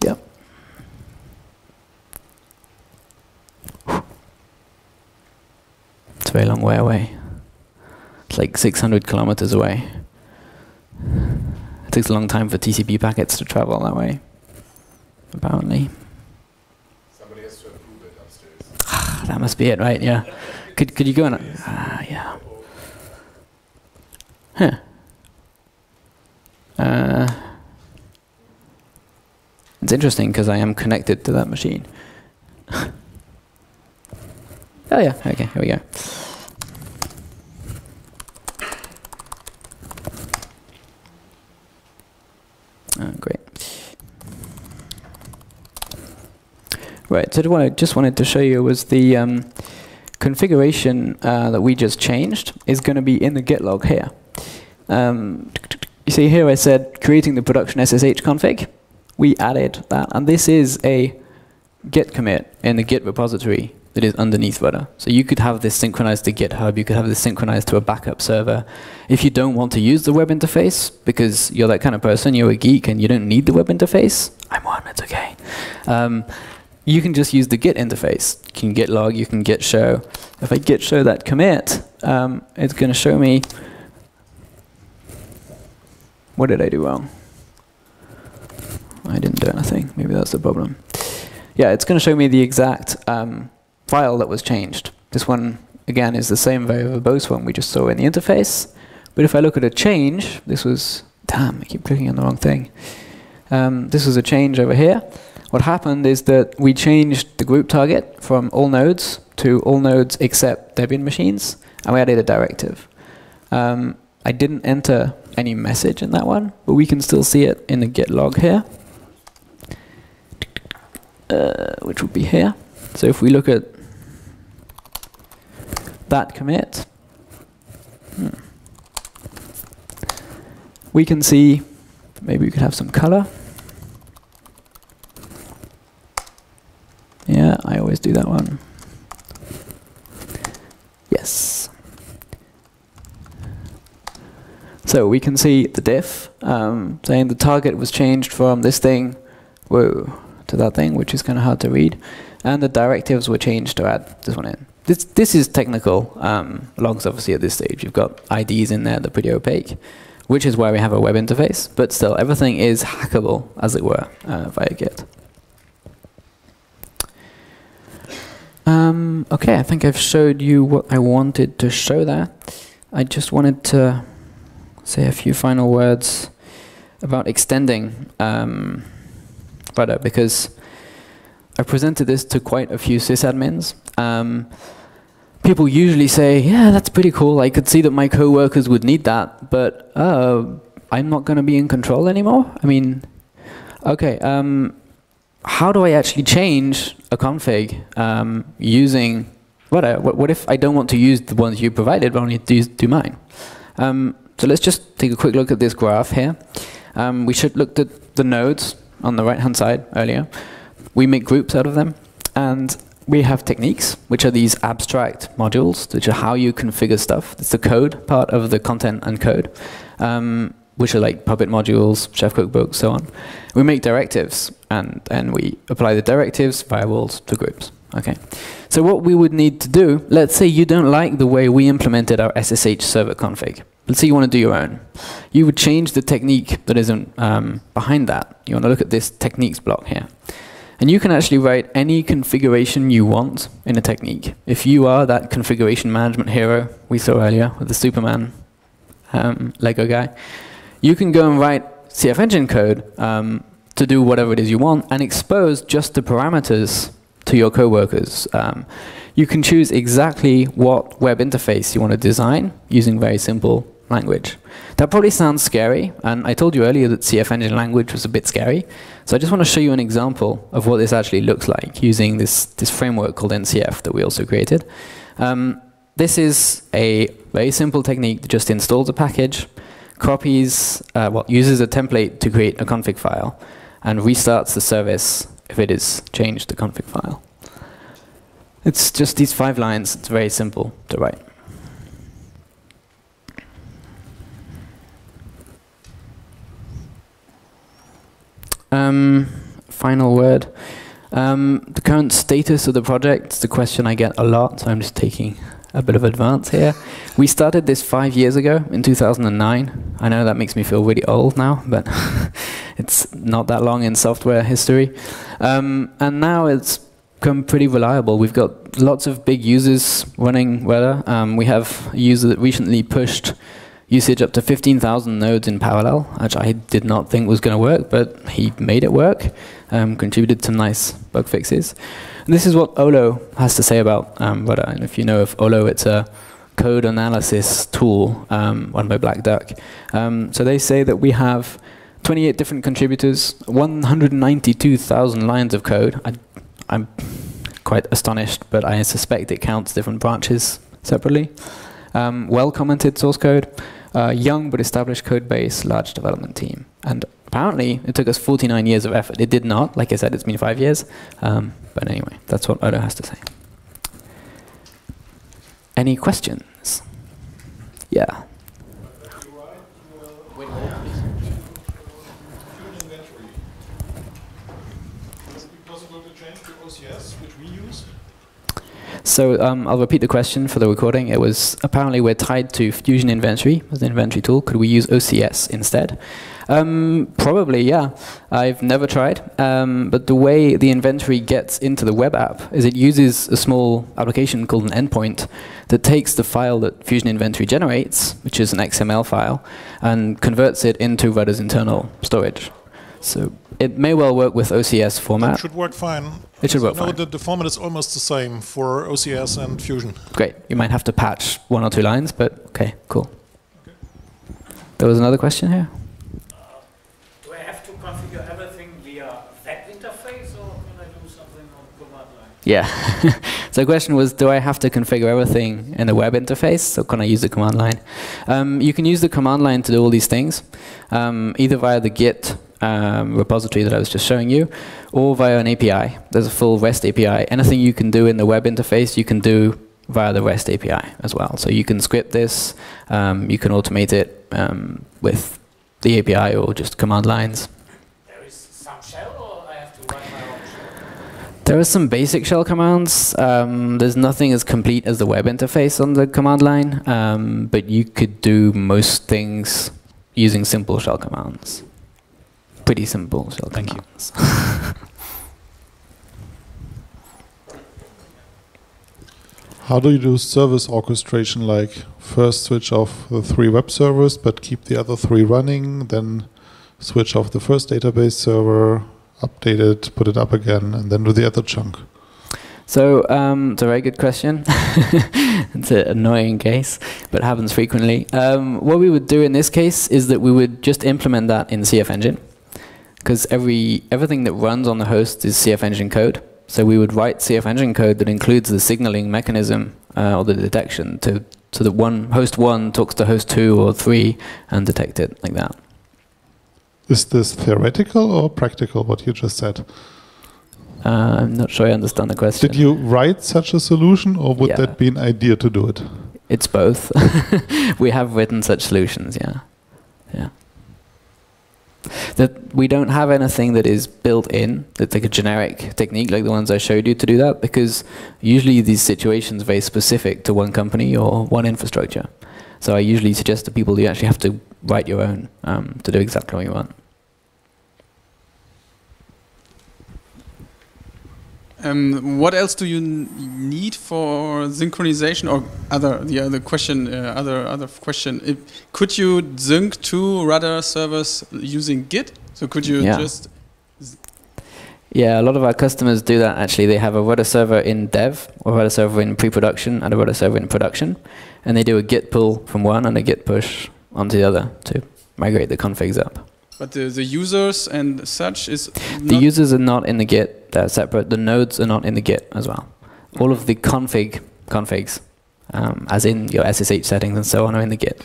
Yep. It's a very long way away. It's like six hundred kilometers away. It takes a long time for T C P packets to travel that way, apparently. Somebody has to approve it upstairs. That must be it, right? Yeah. Could could you go and ah uh, yeah. Huh. Uh, it's interesting because I am connected to that machine. Oh yeah. Okay. Here we go. Oh, great. Right, so what I just wanted to show you was the um, configuration uh, that we just changed is going to be in the Git log here. Um, you see here I said creating the production S S H config. We added that, and this is a Git commit in the Git repository that is underneath Rudder. So you could have this synchronized to GitHub, you could have this synchronized to a backup server. If you don't want to use the web interface, because you're that kind of person, you're a geek and you don't need the web interface, I'm one, it's okay. Um, you can just use the Git interface. You can git log, you can git show. If I git show that commit, um, it's gonna show me, what did I do wrong? I didn't do anything, maybe that's the problem. Yeah, it's gonna show me the exact um, file that was changed. This one, again, is the same very verbose one we just saw in the interface. But if I look at a change, this was, damn, I keep clicking on the wrong thing. Um, this was a change over here. What happened is that we changed the group target from all nodes to all nodes except Debian machines, and we added a directive. Um, I didn't enter any message in that one, but we can still see it in the Git log here, uh, which would be here. So if we look at that commit, hmm, we can see, maybe we could have some color. Yeah, I always do that one. Yes. So we can see the diff um, saying the target was changed from this thing, whoa, to that thing, which is kind of hard to read. And the directives were changed to add this one in. This this is technical um, logs, obviously, at this stage. You've got I Ds in there that are pretty opaque, which is why we have a web interface. But still, everything is hackable, as it were, uh, via Git. Um, okay, I think I've showed you what I wanted to show there. I just wanted to say a few final words about extending um, Rudder, because I presented this to quite a few sysadmins. Um, people usually say, yeah, that's pretty cool. I could see that my coworkers would need that, but uh, I'm not going to be in control anymore. I mean, okay. Um, How do I actually change a config um, using Rudder? What, what if I don't want to use the ones you provided, but only do, do mine? Um, so let's just take a quick look at this graph here. Um, we should look at the nodes on the right-hand side earlier. We make groups out of them, and we have techniques, which are these abstract modules, which are how you configure stuff. It's the code part of the content and code. Um, which are like Puppet modules, Chef cookbooks, so on. We make directives, and, and we apply the directives, firewalls, to groups. Okay. So what we would need to do, let's say you don't like the way we implemented our S S H server config. Let's say you want to do your own. You would change the technique that isn't um, behind that. You want to look at this techniques block here. And you can actually write any configuration you want in a technique. If you are that configuration management hero we saw earlier with the Superman um, Lego guy, you can go and write CFEngine code um, to do whatever it is you want and expose just the parameters to your coworkers. Um, you can choose exactly what web interface you want to design using very simple language. That probably sounds scary, and I told you earlier that CFEngine language was a bit scary, so I just want to show you an example of what this actually looks like using this, this framework called N C F that we also created. Um, this is a very simple technique that just installs a package, copies, uh, well, uses a template to create a config file, and restarts the service if it has changed the config file. It's just these five lines, it's very simple to write. Um, final word. Um, the current status of the project is the question I get a lot, so I'm just taking a bit of advance here. We started this five years ago in two thousand nine. I know that makes me feel really old now, but it's not that long in software history. Um, and now it's become pretty reliable. We've got lots of big users running Rudder. Um, we have a user that recently pushed usage up to fifteen thousand nodes in parallel, which I did not think was going to work, but he made it work, um, contributed some nice bug fixes. And this is what Ohloh has to say about um, Rudder. And if you know of Ohloh, it's a code analysis tool um, run by Black Duck. Um, so they say that we have twenty-eight different contributors, one hundred ninety-two thousand lines of code. I, I'm quite astonished, but I suspect it counts different branches separately. Um, well-commented source code, uh, young but established code base, large development team. And apparently, it took us forty-nine years of effort. It did not. Like I said, it's been five years. Um, but anyway, that's what Ohloh has to say. Any questions? Yeah. So um, I'll repeat the question for the recording. It was apparently we're tied to Fusion Inventory as an inventory tool. Could we use O C S instead? Um, probably, yeah. I've never tried. Um, but the way the inventory gets into the web app is it uses a small application called an endpoint that takes the file that Fusion Inventory generates, which is an X M L file, and converts it into Rudder's internal storage. So it may well work with O C S format. It should work fine. It should work no, fine. The, the format is almost the same for O C S and Fusion. Great. You might have to patch one or two lines, but OK, cool. Okay. There was another question here. Uh, do I have to configure everything via web interface, or can I do something on command line? Yeah. So the question was, do I have to configure everything in the web interface, so can I use the command line? Um, you can use the command line to do all these things, um, either via the Git Um, repository that I was just showing you, or via an A P I. There's a full REST A P I. Anything you can do in the web interface, you can do via the REST A P I as well. So you can script this, um, you can automate it um, with the A P I or just command lines. There is some shell, or I have to write my own shell? There are some basic shell commands. Um, there's nothing as complete as the web interface on the command line, um, but you could do most things using simple shell commands. Pretty simple. So thank you. How do you do service orchestration, like first switch off the three web servers, but keep the other three running, then switch off the first database server, update it, put it up again, and then do the other chunk? So um, it's a very good question. It's an annoying case, but happens frequently. Um, what we would do in this case is that we would just implement that in CFEngine, because every everything that runs on the host is CFEngine code. So we would write CFEngine code that includes the signaling mechanism uh, or the detection, to so that one host one talks to host two or three and detect it like that. Is this theoretical or practical? What you just said? Uh, I'm not sure I understand the question. Did you write such a solution, or would yeah. that be an idea to do it? It's both. We have written such solutions. Yeah, yeah. That we don't have anything that is built in, that's like a generic technique like the ones I showed you to do that, because usually these situations are very specific to one company or one infrastructure. So I usually suggest to people you actually have to write your own um, to do exactly what you want. Um, what else do you need for synchronization? Or other, the other question, uh, other other question: it, could you sync two Rudder servers using Git? So could you yeah. just? Yeah, a lot of our customers do that. Actually, they have a Rudder server in dev, or a Rudder server in pre-production, and a Rudder server in production, and they do a Git pull from one and a Git push onto the other to migrate the configs up. But the, the users and such is... The users are not in the Git, they're separate. The nodes are not in the Git as well. All of the config configs, um, as in your S S H settings and so on, are in the Git.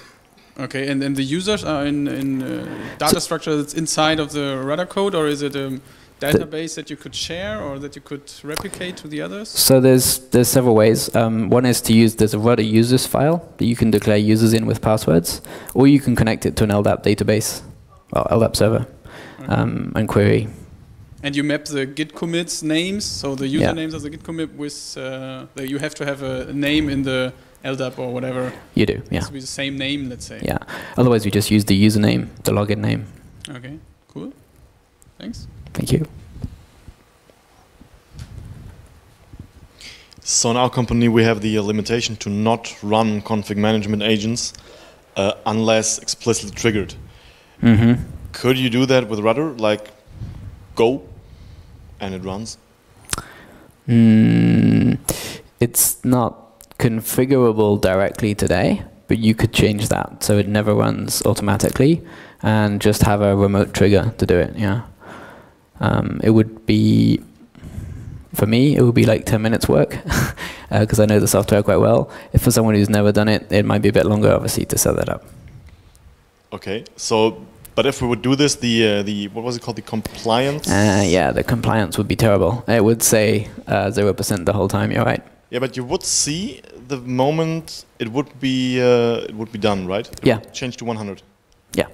Okay, and then the users are in, in uh, data so structure that's inside of the Rudder code, or is it a database that you could share or that you could replicate to the others? So there's, there's several ways. Um, one is to use, there's a Rudder users file that you can declare users in with passwords, or you can connect it to an L D A P database. Well, L D A P server, okay. um, and query. And you map the Git commits names, so the user yeah. names of the Git commit with, uh, the, you have to have a name in the L D A P or whatever. You do, yeah. So with the same name, let's say. Yeah, otherwise we just use the username, the login name. Okay, cool, thanks. Thank you. So in our company, we have the limitation to not run config management agents uh, unless explicitly triggered. Mm-hmm. Could you do that with Rudder, like go and it runs? Mm, it's not configurable directly today, but you could change that so it never runs automatically and just have a remote trigger to do it. Yeah, um, it would be, for me, it would be like ten minutes work because uh, I know the software quite well. If for someone who's never done it, it might be a bit longer, obviously, to set that up. Okay, so, but if we would do this, the, uh, the what was it called, the compliance? Uh, yeah, the compliance would be terrible. It would say uh, zero percent the whole time, you're right. Yeah, but you would see the moment it would be, uh, it would be done, right? It yeah. would change to one hundred. Yeah.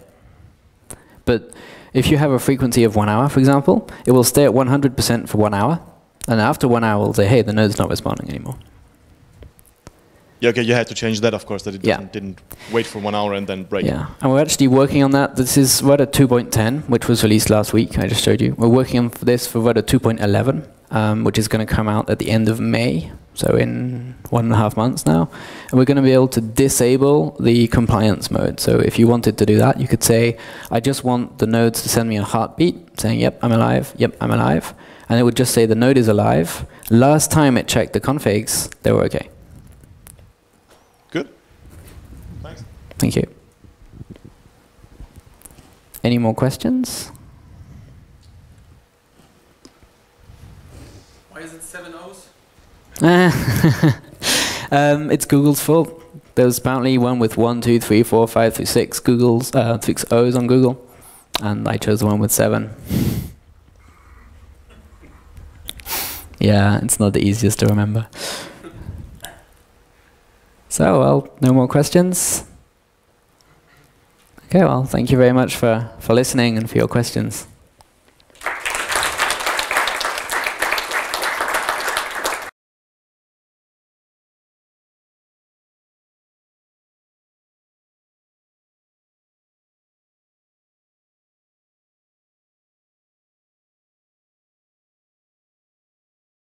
But if you have a frequency of one hour, for example, it will stay at one hundred percent for one hour. And after one hour, it will say, hey, the node's not responding anymore. Yeah, okay, you had to change that, of course, that it yeah. didn't wait for one hour and then break. Yeah, and we're actually working on that. This is Rudder two point ten, which was released last week, I just showed you. We're working on this for Rudder two point eleven, um, which is going to come out at the end of May, so in one and a half months now. And we're going to be able to disable the compliance mode. So if you wanted to do that, you could say, I just want the nodes to send me a heartbeat, saying, yep, I'm alive, yep, I'm alive. And it would just say the node is alive. Last time it checked the configs, they were okay. Thank you. Any more questions? Why is it seven O's? Ah. um, it's Google's fault. There was apparently one with one, two, three, four, five, through six Google's uh, six O's on Google, and I chose the one with seven. Yeah, it's not the easiest to remember. So, well, no more questions. Okay, well, thank you very much for, for listening and for your questions.